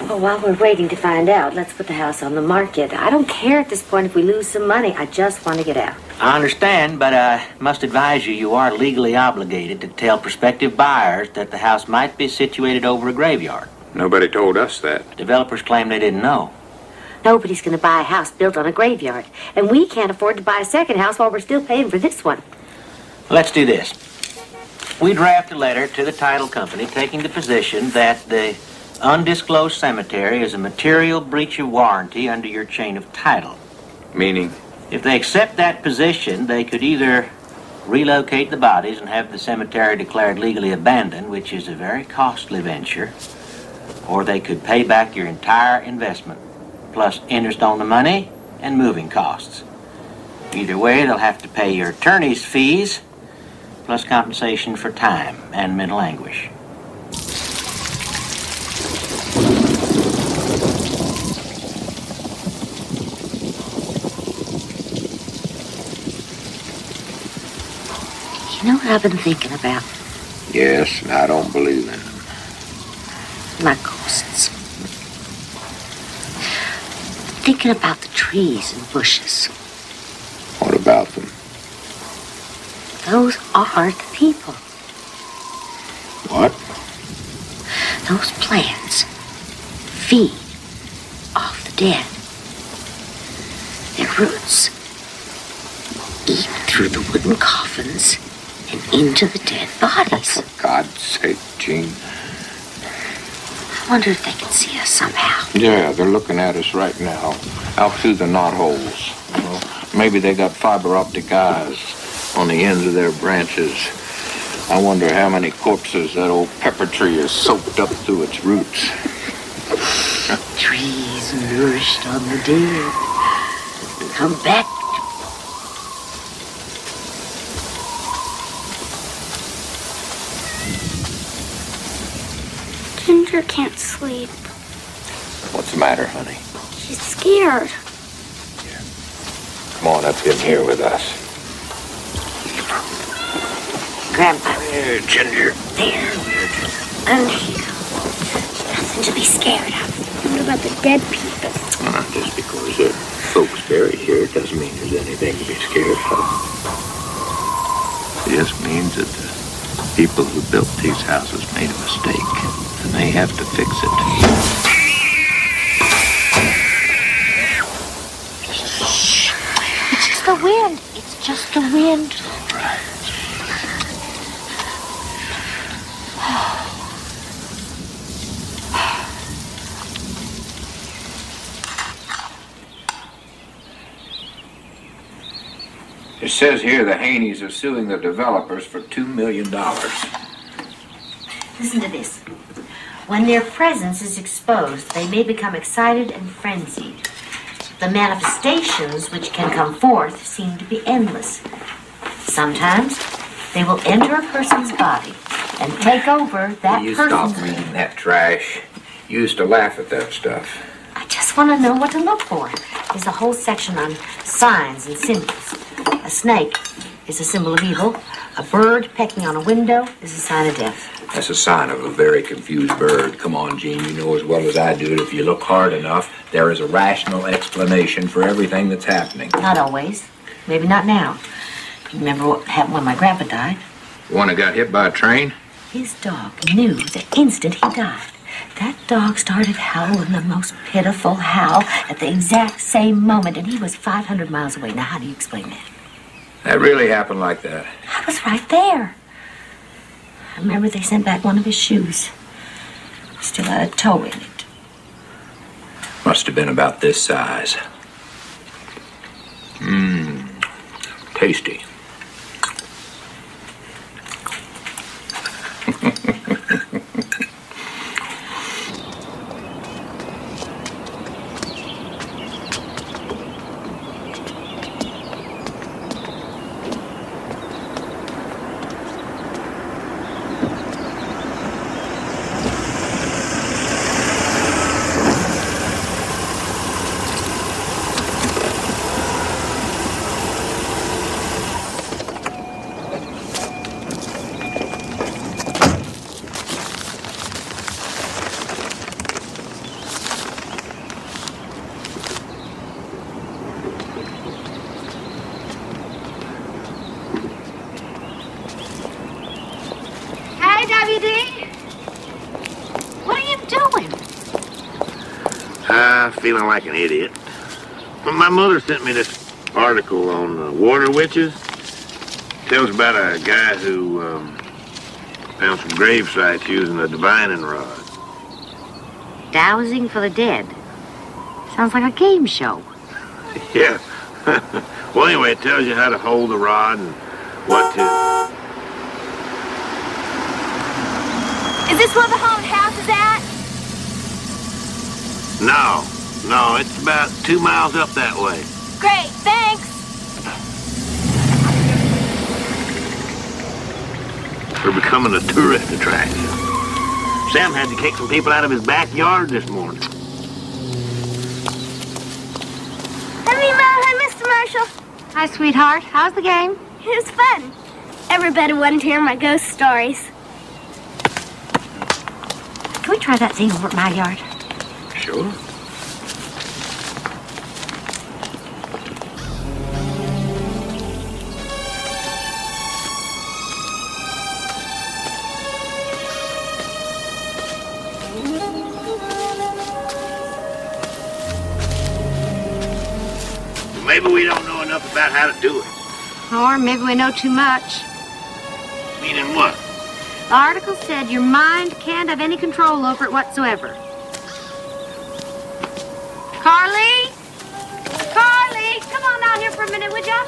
Well, while we're waiting to find out, let's put the house on the market. I don't care at this point if we lose some money. I just want to get out. I understand, but I must advise you, you are legally obligated to tell prospective buyers that the house might be situated over a graveyard. Nobody told us that. Developers claim they didn't know. Nobody's going to buy a house built on a graveyard. And we can't afford to buy a second house while we're still paying for this one. Let's do this. We draft a letter to the title company taking the position that the undisclosed cemetery is a material breach of warranty under your chain of title. Meaning? If they accept that position, they could either relocate the bodies and have the cemetery declared legally abandoned, which is a very costly venture, or they could pay back your entire investment, plus interest on the money and moving costs. Either way, they'll have to pay your attorney's fees, plus compensation for time and mental anguish. You know what I've been thinking about? Yes, and I don't believe in them. My ghosts. Thinking about the trees and bushes. What about them? Those are the people. What? Those plants feed off the dead. Their roots eat through the wooden coffins and into the dead bodies. For God's sake, Jean. wonder if they can see us somehow. Yeah, they're looking at us right now, out through the knot holes. You know, maybe they got fiber optic eyes on the ends of their branches. I wonder how many corpses that old pepper tree has soaked up through its roots. Trees nourished on the dead. Come back. Ginger can't sleep. What's the matter, honey? She's scared. Here. Come on up in here with us. Grandpa. There, Ginger. There. Under here. Nothing to be scared of. What about the dead people? Well, just because there are folks buried here doesn't mean there's anything to be scared of. It just means that the people who built these houses made a mistake. And they have to fix it. Shh. It's just the wind. It's just the wind. All right. It says here the Haneys are suing the developers for $2 million. Listen to this. When their presence is exposed, they may become excited and frenzied. The manifestations which can come forth seem to be endless. Sometimes they will enter a person's body and take over that person's... You stop reading that trash. You used to laugh at that stuff. I just want to know what to look for. There's a whole section on signs and symbols. A snake is a symbol of evil. A bird pecking on a window is a sign of death. That's a sign of a very confused bird. Come on, Gene, you know as well as I do that if you look hard enough, there is a rational explanation for everything that's happening. Not always. Maybe not now. You remember what happened when my grandpa died? The one that got hit by a train? His dog knew the instant he died. That dog started howling the most pitiful howl at the exact same moment, and he was 500 miles away. Now, how do you explain that? That really happened like that. I was right there. I remember they sent back one of his shoes. Still had a toe in it. Must have been about this size. Mmm. Tasty. Feeling like an idiot. But my mother sent me this article on water witches. It tells about a guy who found some grave sites using a divining rod. Dowsing for the dead. Sounds like a game show. Yeah. Well, anyway, it tells you how to hold the rod and what to... Is this where the haunted house is at? No. No, it's about 2 miles up that way. Great, thanks. We're becoming a tourist attraction. Sam had to kick some people out of his backyard this morning. Let me mom, hi, Mr. Marshall. Hi, sweetheart. How's the game? It was fun. Everybody wanted to hear my ghost stories. Can we try that thing over at my yard? Sure. Maybe we don't know enough about how to do it. Or maybe we know too much. Meaning what? The article said your mind can't have any control over it whatsoever. Carly? Carly, come on down here for a minute, would ya?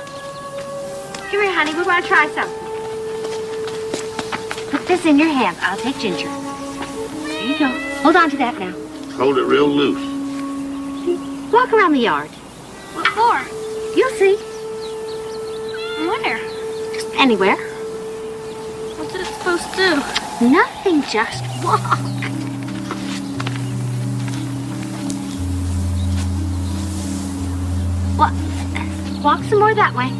Come here, honey, we want to try something. Put this in your hand. I'll take ginger. There you go. Hold on to that now. Hold it real loose. Walk around the yard. What for? You'll see. Where? Just anywhere. What's it supposed to do? Nothing, just walk. Well, walk some more that way.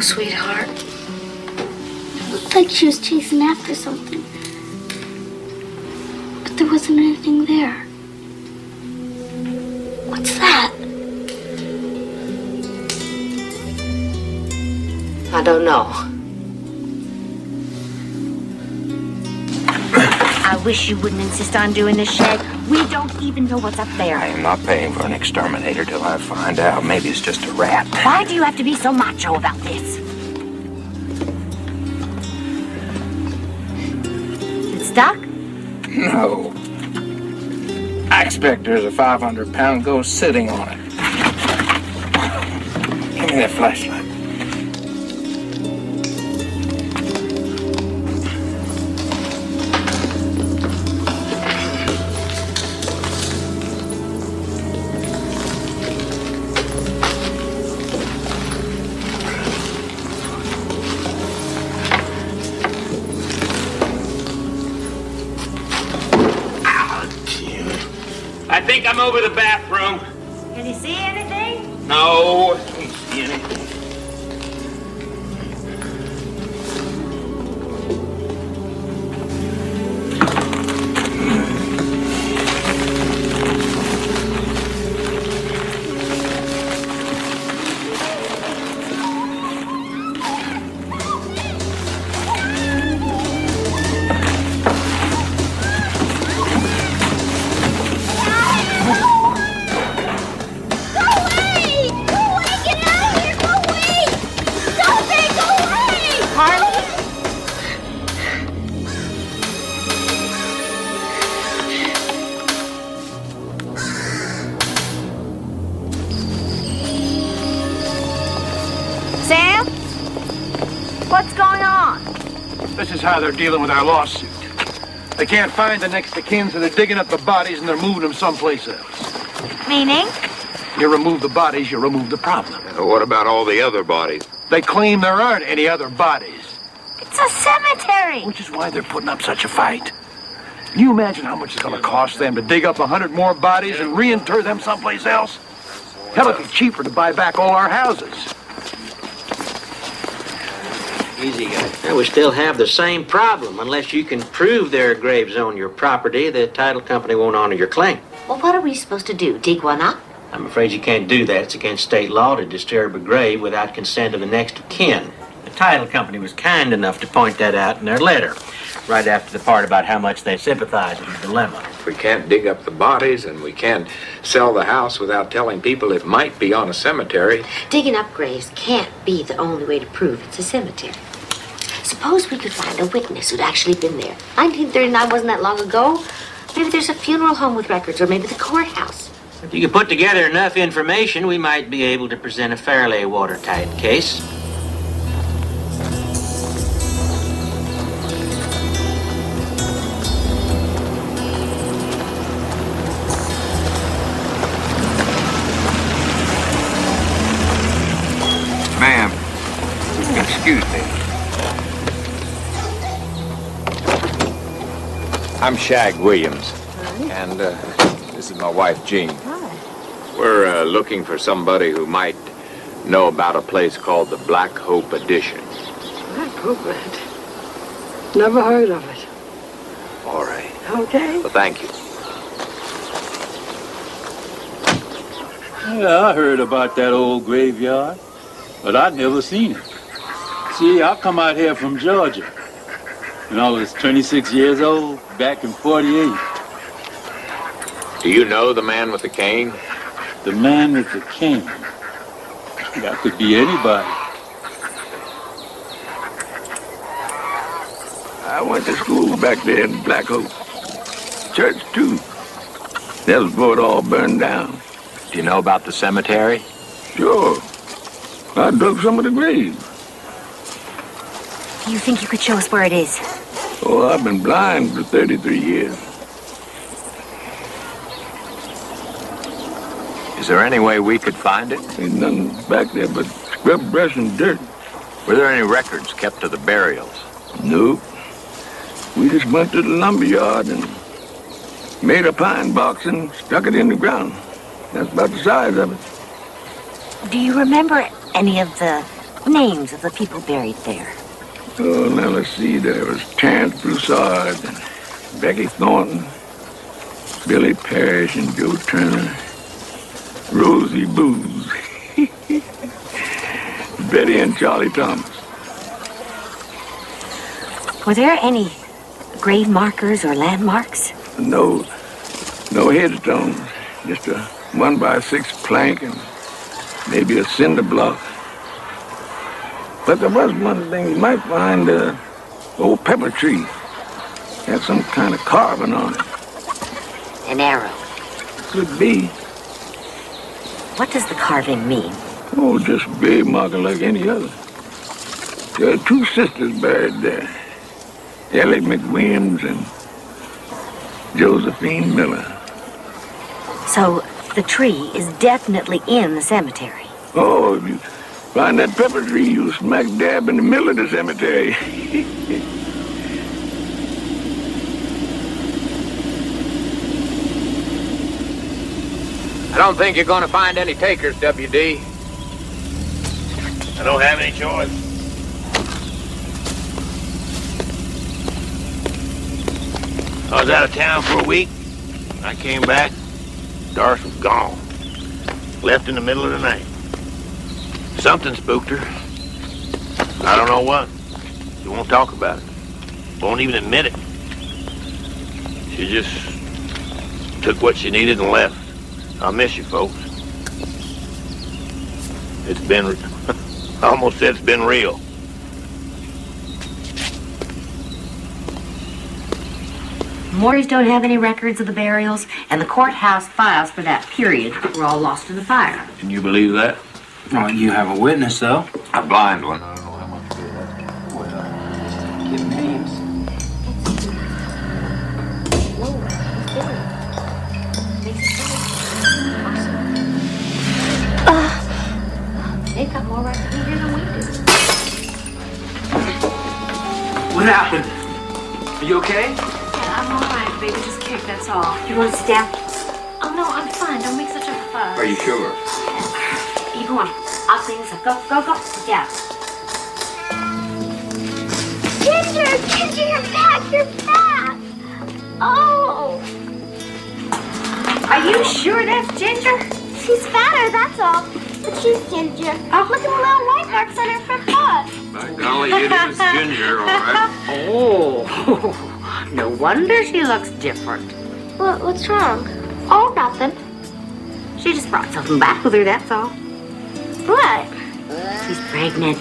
Sweetheart. It looked like she was chasing after something. But there wasn't anything there. What's that? I don't know. I wish you wouldn't insist on doing this, Shag. We don't even know what's up there. I am not paying for an exterminator till I find out. Maybe it's just a rat. Why do you have to be so macho about this? Is it stuck? No. I expect there's a 500-pound ghost sitting on it. Give me that flashlight. Over the bathroom. Can you see anything? No, I can't see they're dealing with our lawsuit. They can't find the next of kin, so they're digging up the bodies and they're moving them someplace else. Meaning? You remove the bodies, you remove the problem. Yeah, what about all the other bodies? They claim there aren't any other bodies. It's a cemetery! Which is why they're putting up such a fight. Can you imagine how much it's going to cost them to dig up 100 more bodies and reinter them someplace else? Hell, it'd be cheaper to buy back all our houses. Easy, guys. Now, we still have the same problem. Unless you can prove there are graves on your property, the title company won't honor your claim. Well, what are we supposed to do? Dig one up? I'm afraid you can't do that. It's against state law to disturb a grave without consent of the next of kin. The title company was kind enough to point that out in their letter, right after the part about how much they sympathize with the dilemma. If we can't dig up the bodies and we can't sell the house without telling people it might be on a cemetery. Digging up graves can't be the only way to prove it's a cemetery. Suppose we could find a witness who'd actually been there. 1939 wasn't that long ago. Maybe there's a funeral home with records, or maybe the courthouse. If you could put together enough information, we might be able to present a fairly watertight case. Ma'am, excuse me. I'm Shag Williams, and this is my wife, Jean. Hi. We're looking for somebody who might know about a place called the Black Hope Addition. Black Hope Addition? Never heard of it. All right. Okay. Well, thank you. Yeah, I heard about that old graveyard. But I'd never seen it. See, I come out here from Georgia. And I was 26 years old, back in 48. Do you know the man with the cane? The man with the cane? That could be anybody. I went to school back there in Black Oak. Church, too. That was before it all burned down. Do you know about the cemetery? Sure. I dug some of the graves. You think you could show us where it is? Oh, I've been blind for 33 years. Is there any way we could find it? Ain't nothing back there but scrub brush and dirt. Were there any records kept of the burials? Nope. We just went to the lumber yard and made a pine box and stuck it in the ground. That's about the size of it. Do you remember any of the names of the people buried there? Oh, now let's see. There was Terrence Broussard, and Becky Thornton, Billy Parrish, and Joe Turner, Rosie Booz, Betty and Charlie Thomas. Were there any grave markers or landmarks? No. No headstones. Just a 1-by-6 plank and maybe a cinder block. But there was one thing you might find, an old pepper tree. Had some kind of carving on it. An arrow? Could be. What does the carving mean? Oh, just a grave marker like any other. There are two sisters buried there. Ellie McWilliams and Josephine Miller. So the tree is definitely in the cemetery. Oh, if you find that pepper tree, you smack dab in the middle of the cemetery. I don't think you're going to find any takers, W.D. I don't have any choice. I was out of town for a week. I came back. Doris was gone. Left in the middle of the night. Something spooked her. I don't know what. She won't talk about it. Won't even admit it. She just took what she needed and left. I miss you folks. It's been... I almost said it's been real. Mortars don't have any records of the burials, and the courthouse files for that period were all lost in the fire. Can you believe that? Well, you have a witness, though. A blind one. I don't know how much to do that. Well, give names. They've got more records here than we do. What happened? Are you okay? Yeah, I'm all right, baby. Just kick, that's all. You want to sit down? Oh, no, I'm fine. Don't make such a fuss. Are you sure? You go on. I'll clean this up. Go, go, go. Yeah. Ginger, you're back. Oh. Are you sure that's Ginger? She's fatter, that's all. But she's Ginger. Oh. Look at the little white marks on her front paw. By golly, it is Ginger, all right. Oh. No wonder she looks different. What's wrong? Oh, nothing. She just brought something back with her, that's all. What? She's pregnant.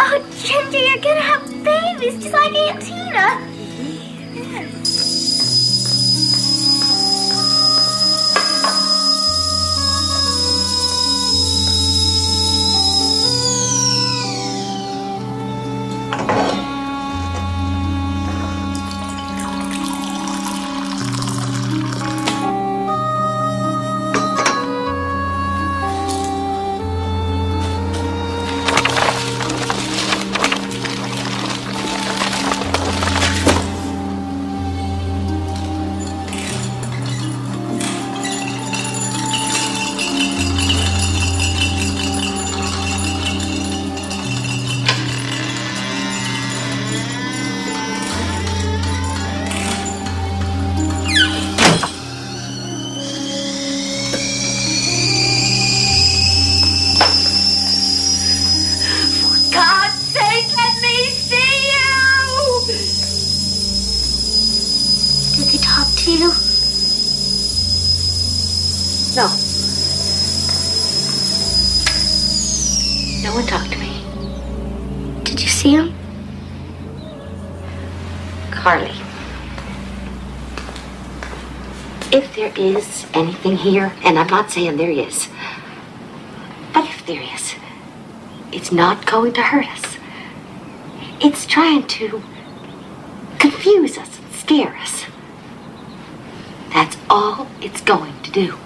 Oh, Ginger, you're gonna have babies just like Aunt Tina. Is anything here, and I'm not saying there is, but if there is, it's not going to hurt us. It's trying to confuse us and scare us. That's all it's going to do.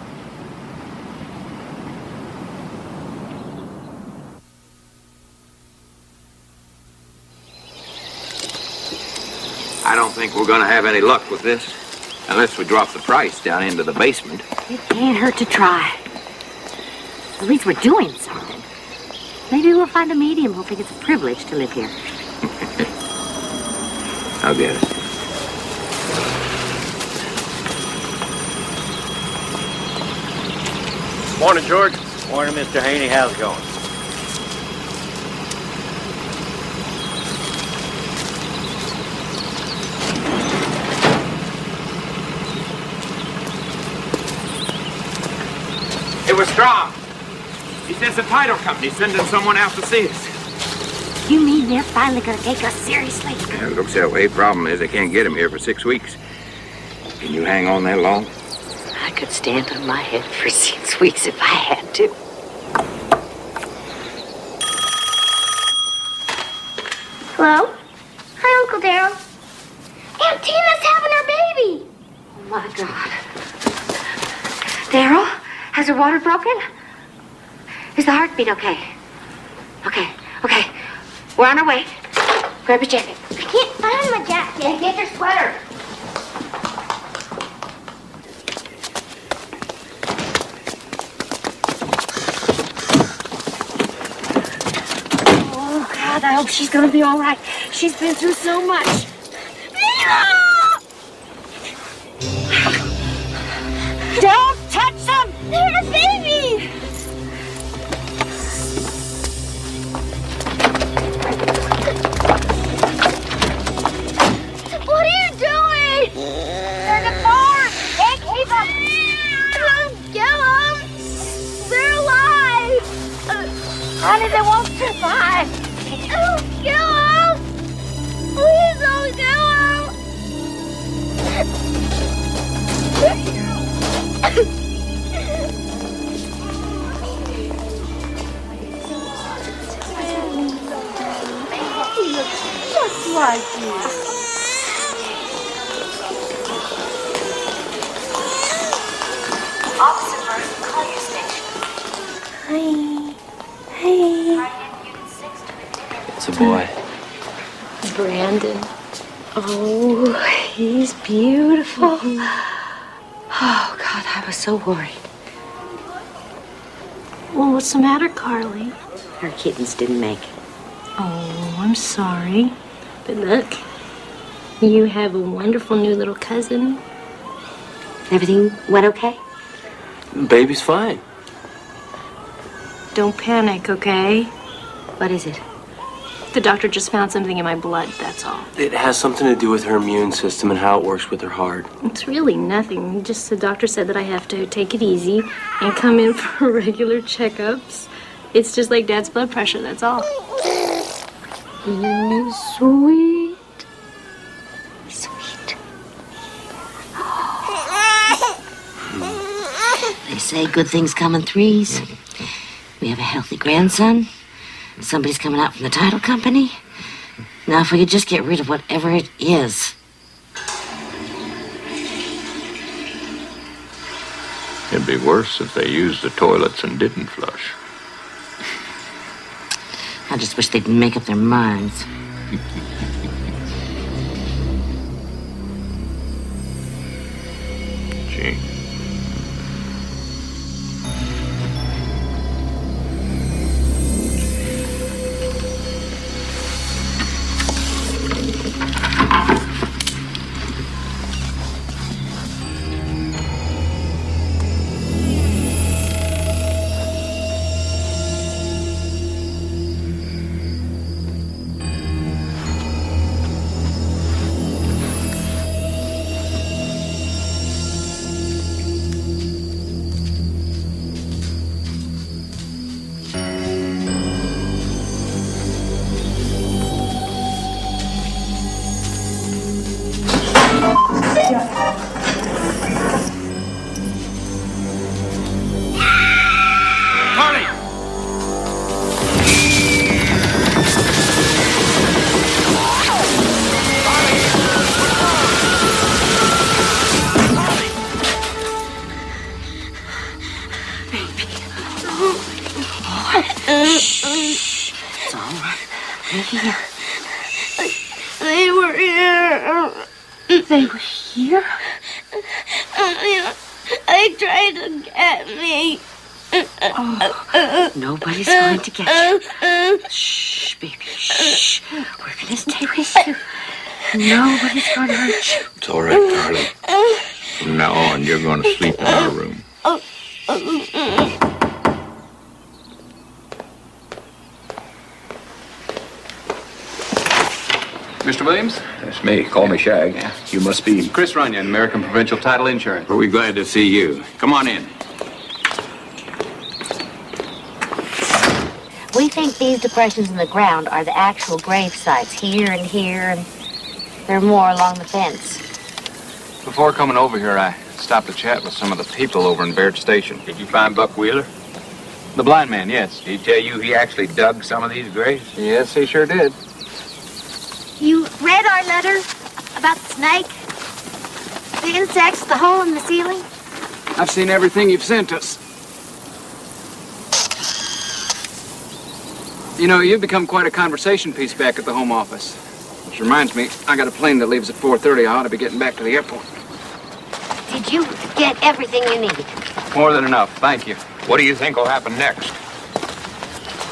I don't think we're gonna have any luck with this. Unless we drop the price down into the basement. It can't hurt to try. At least we're doing something. Maybe we'll find a medium who'll think it's a privilege to live here. I'll get it. Morning, George. Morning, Mr. Haney. How's it going? It was Strom. He says the title company's sending someone out to see us. You mean they're finally gonna take us seriously? Yeah, it looks that way. Problem is, they can't get him here for 6 weeks. Can you hang on that long? I could stand on my head for 6 weeks if I had to. Hello? Hi, Uncle Daryl. Aunt Tina's having her baby. Oh, my God. Daryl? Is her water broken? Is the heartbeat okay? Okay. We're on our way. Grab your jacket. I can't find my jacket. Get your sweater. Oh, God, I hope she's going to be all right. She's been through so much. Don't touch them! They're a baby! What are you doing? They're deformed! Hey, keep them! Don't kill them! They're alive! Honey, they won't survive! Don't kill them! Please don't kill them! Just like you. Officer, call your station. Hi. It's a boy. Brandon. Oh, he's beautiful. Oh, God, I was so worried. Well, what's the matter, Carly? Her kittens didn't make it. Oh, I'm sorry. But look, you have a wonderful new little cousin. Everything went okay? Baby's fine. Don't panic, okay? What is it? The doctor just found something in my blood, that's all. It has something to do with her immune system and how it works with her heart. It's really nothing. Just the doctor said that I have to take it easy and come in for regular checkups. It's just like Dad's blood pressure, that's all. You sweet, sweet. Oh. They say good things come in threes. We have a healthy grandson. Somebody's coming out from the title company. Now, if we could just get rid of whatever it is. It'd be worse if they used the toilets and didn't flush. I just wish they'd make up their minds. Gee. Nobody's going to hurt you. It's all right, Carly. From now on, you're going to sleep in our room. Mr. Williams? That's me. Call me Shag. Yeah. You must be... Chris Runyon, American Provincial Title Insurance. Well, we're glad to see you. Come on in. We think these depressions in the ground are the actual grave sites, here and here and... There are more along the fence. Before coming over here, I stopped to chat with some of the people over in Baird Station. Did you find Buck Wheeler? The blind man, yes. Did he tell you he actually dug some of these graves? Yes, he sure did. You read our letter about the snake? The insects, the hole in the ceiling? I've seen everything you've sent us. You know, you've become quite a conversation piece back at the home office. Which reminds me, I got a plane that leaves at 4:30. I ought to be getting back to the airport. Did you get everything you needed? More than enough, thank you. What do you think will happen next?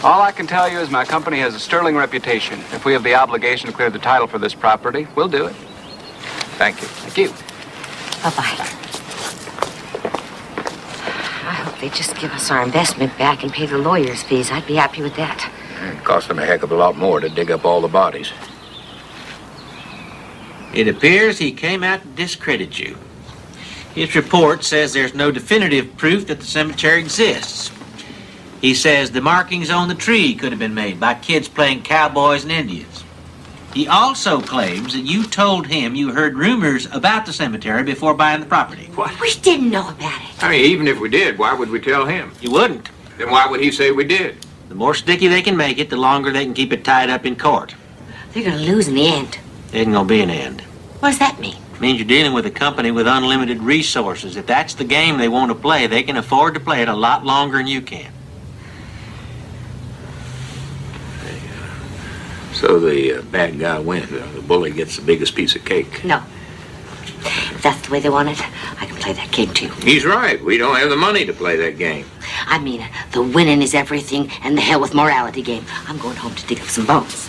All I can tell you is my company has a sterling reputation. If we have the obligation to clear the title for this property, we'll do it. Thank you. Thank you. Bye-bye. I hope they just give us our investment back and pay the lawyer's fees. I'd be happy with that. It cost them a heck of a lot more to dig up all the bodies. It appears he came out to discredit you. His report says there's no definitive proof that the cemetery exists. He says the markings on the tree could have been made by kids playing cowboys and Indians. He also claims that you told him you heard rumors about the cemetery before buying the property. What? We didn't know about it. I mean, even if we did, why would we tell him? You wouldn't. Then why would he say we did? The more sticky they can make it, the longer they can keep it tied up in court. They're going to lose in the end. There ain't gonna be an end. What does that mean? It means you're dealing with a company with unlimited resources. If that's the game they want to play, they can afford to play it a lot longer than you can. So the bad guy wins. The bully gets the biggest piece of cake. No. If that's the way they want it, I can play that game too. He's right. We don't have the money to play that game. I mean, the winning is everything and the hell with morality game. I'm going home to dig up some bones.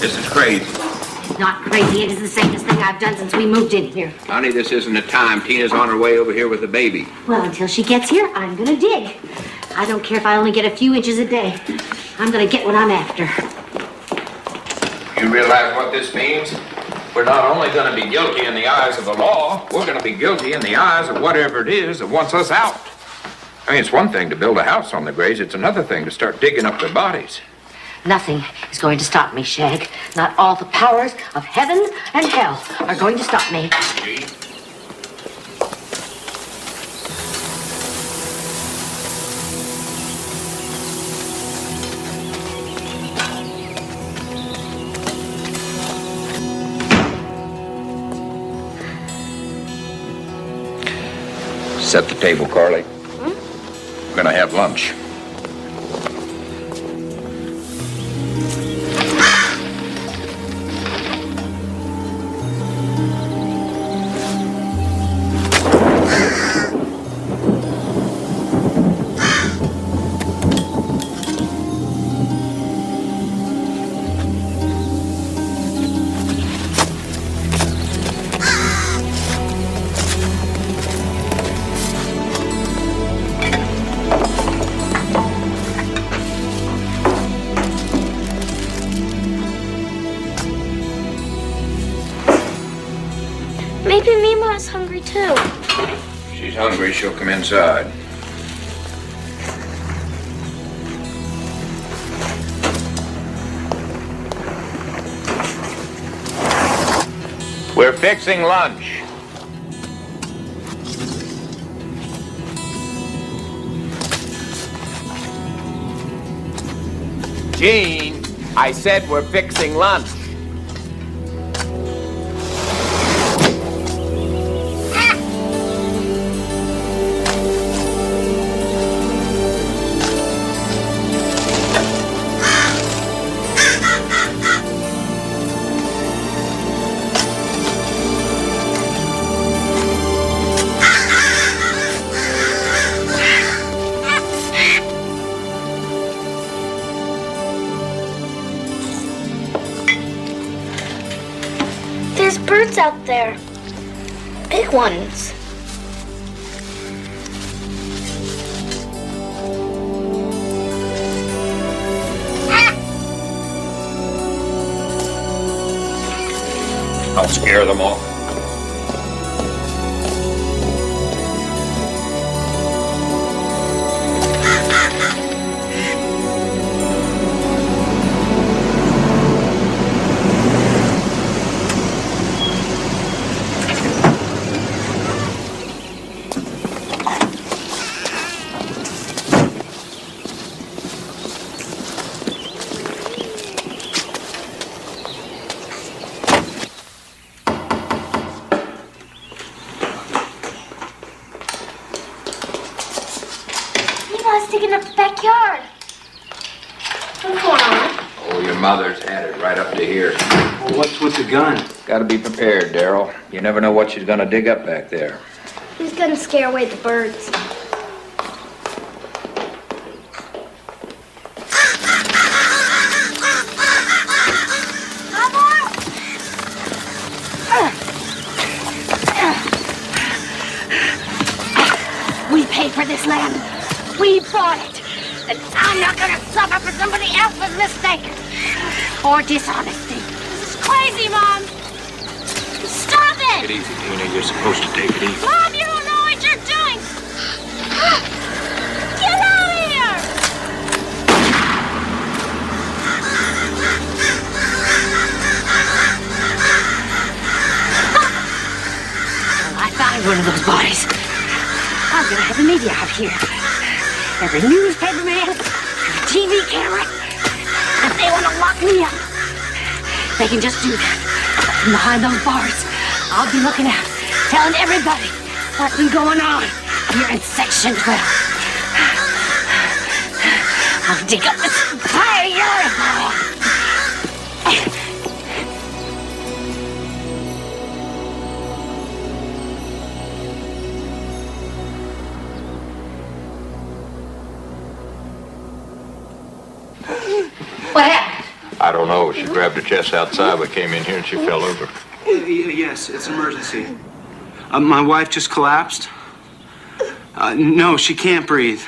This is crazy. It's not crazy. It is the safest thing I've done since we moved in here. Honey, this isn't the time. Tina's on her way over here with the baby. Well, until she gets here, I'm going to dig. I don't care if I only get a few inches a day. I'm going to get what I'm after. You realize what this means? We're not only going to be guilty in the eyes of the law, we're going to be guilty in the eyes of whatever it is that wants us out. I mean, it's one thing to build a house on the graves. It's another thing to start digging up their bodies. Nothing is going to stop me, Shag. Not all the powers of heaven and hell are going to stop me. Gee. Set the table, Carly. Hmm? We're gonna have lunch. She'll come inside. We're fixing lunch. Jean, I said we're fixing lunch. Ones. I'll scare them off. Gotta be prepared, Daryl. You never know what she's gonna dig up back there. He's gonna scare away the birds. We paid for this land. We bought it. And I'm not gonna suffer for somebody else's mistake or dishonesty. This is crazy, Mom. Take it easy, Tina. You're supposed to take it easy. Mom, you don't know what you're doing! Get out of here! Well, I found one of those bodies. I'm gonna have the media out here. Every newspaper man, every TV camera. If they want to lock me up, they can just do that. From behind those bars. I'll be looking out, telling everybody what's been going on here in Section 12. I'll dig up this entire yard of mine. What happened? I don't know. She grabbed her chest outside, but came in here and she fell over. Yes, it's an emergency. My wife just collapsed. No, she can't breathe.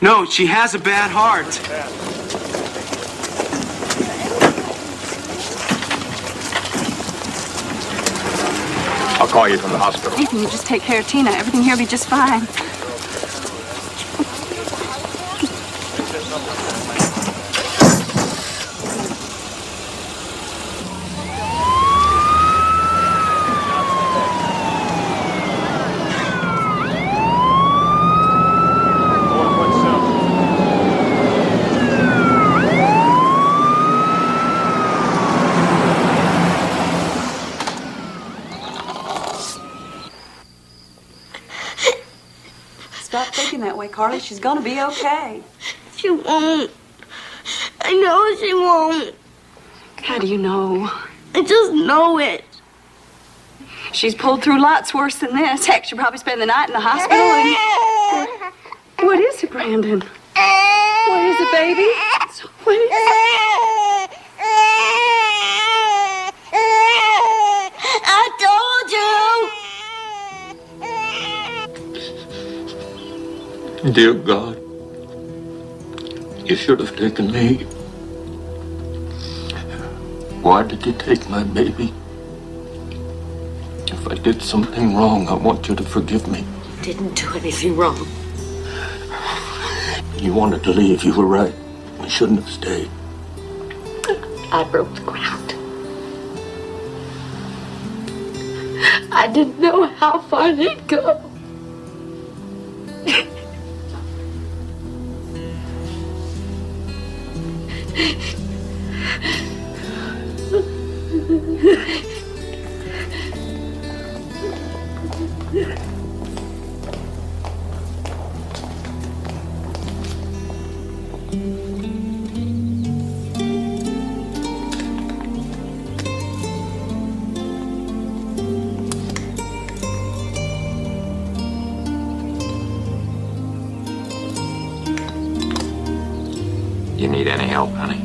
No, she has a bad heart. call you from the hospital. Ethan, you just take care of Tina. Everything here will be just fine. Carly, she's gonna be okay. She won't. I know she won't. How do you know? I just know it. She's pulled through lots worse than this. Heck, she'll probably spend the night in the hospital and... What is it, Brandon? What is it, baby? What is it? I told you! Dear God, you should have taken me. Why did you take my baby? If I did something wrong, I want you to forgive me. I didn't do anything wrong. You wanted to leave. You were right. You shouldn't have stayed. I broke the ground. I didn't know how far they'd go. You need any help, honey?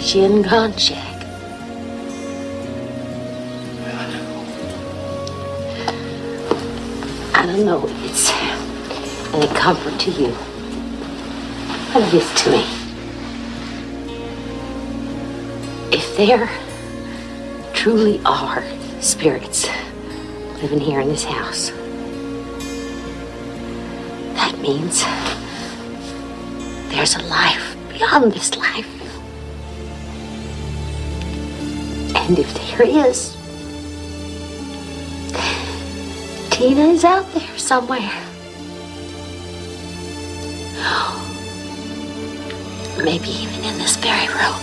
She hadn't gone, Shag. I don't know. It's any comfort to you. But it is to me. If there truly are spirits living here in this house, that means there's a life beyond this life. And if there is, Tina is out there somewhere. Maybe even in this very room.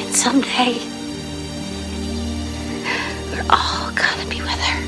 And someday, we're all gonna be with her.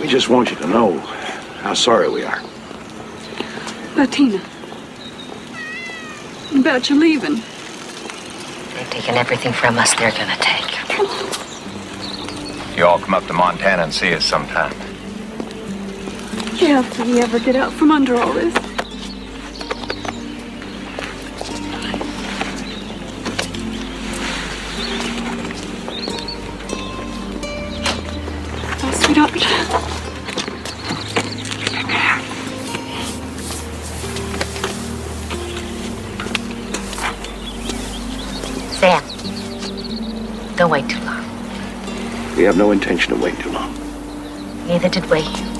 I just want you to know how sorry we are. About Tina. About you leaving. They've taken everything from us they're gonna take. You all come up to Montana and see us sometime. Yeah, if we ever get out from under all this. Don't wait too long. We have no intention of waiting too long. Neither did we.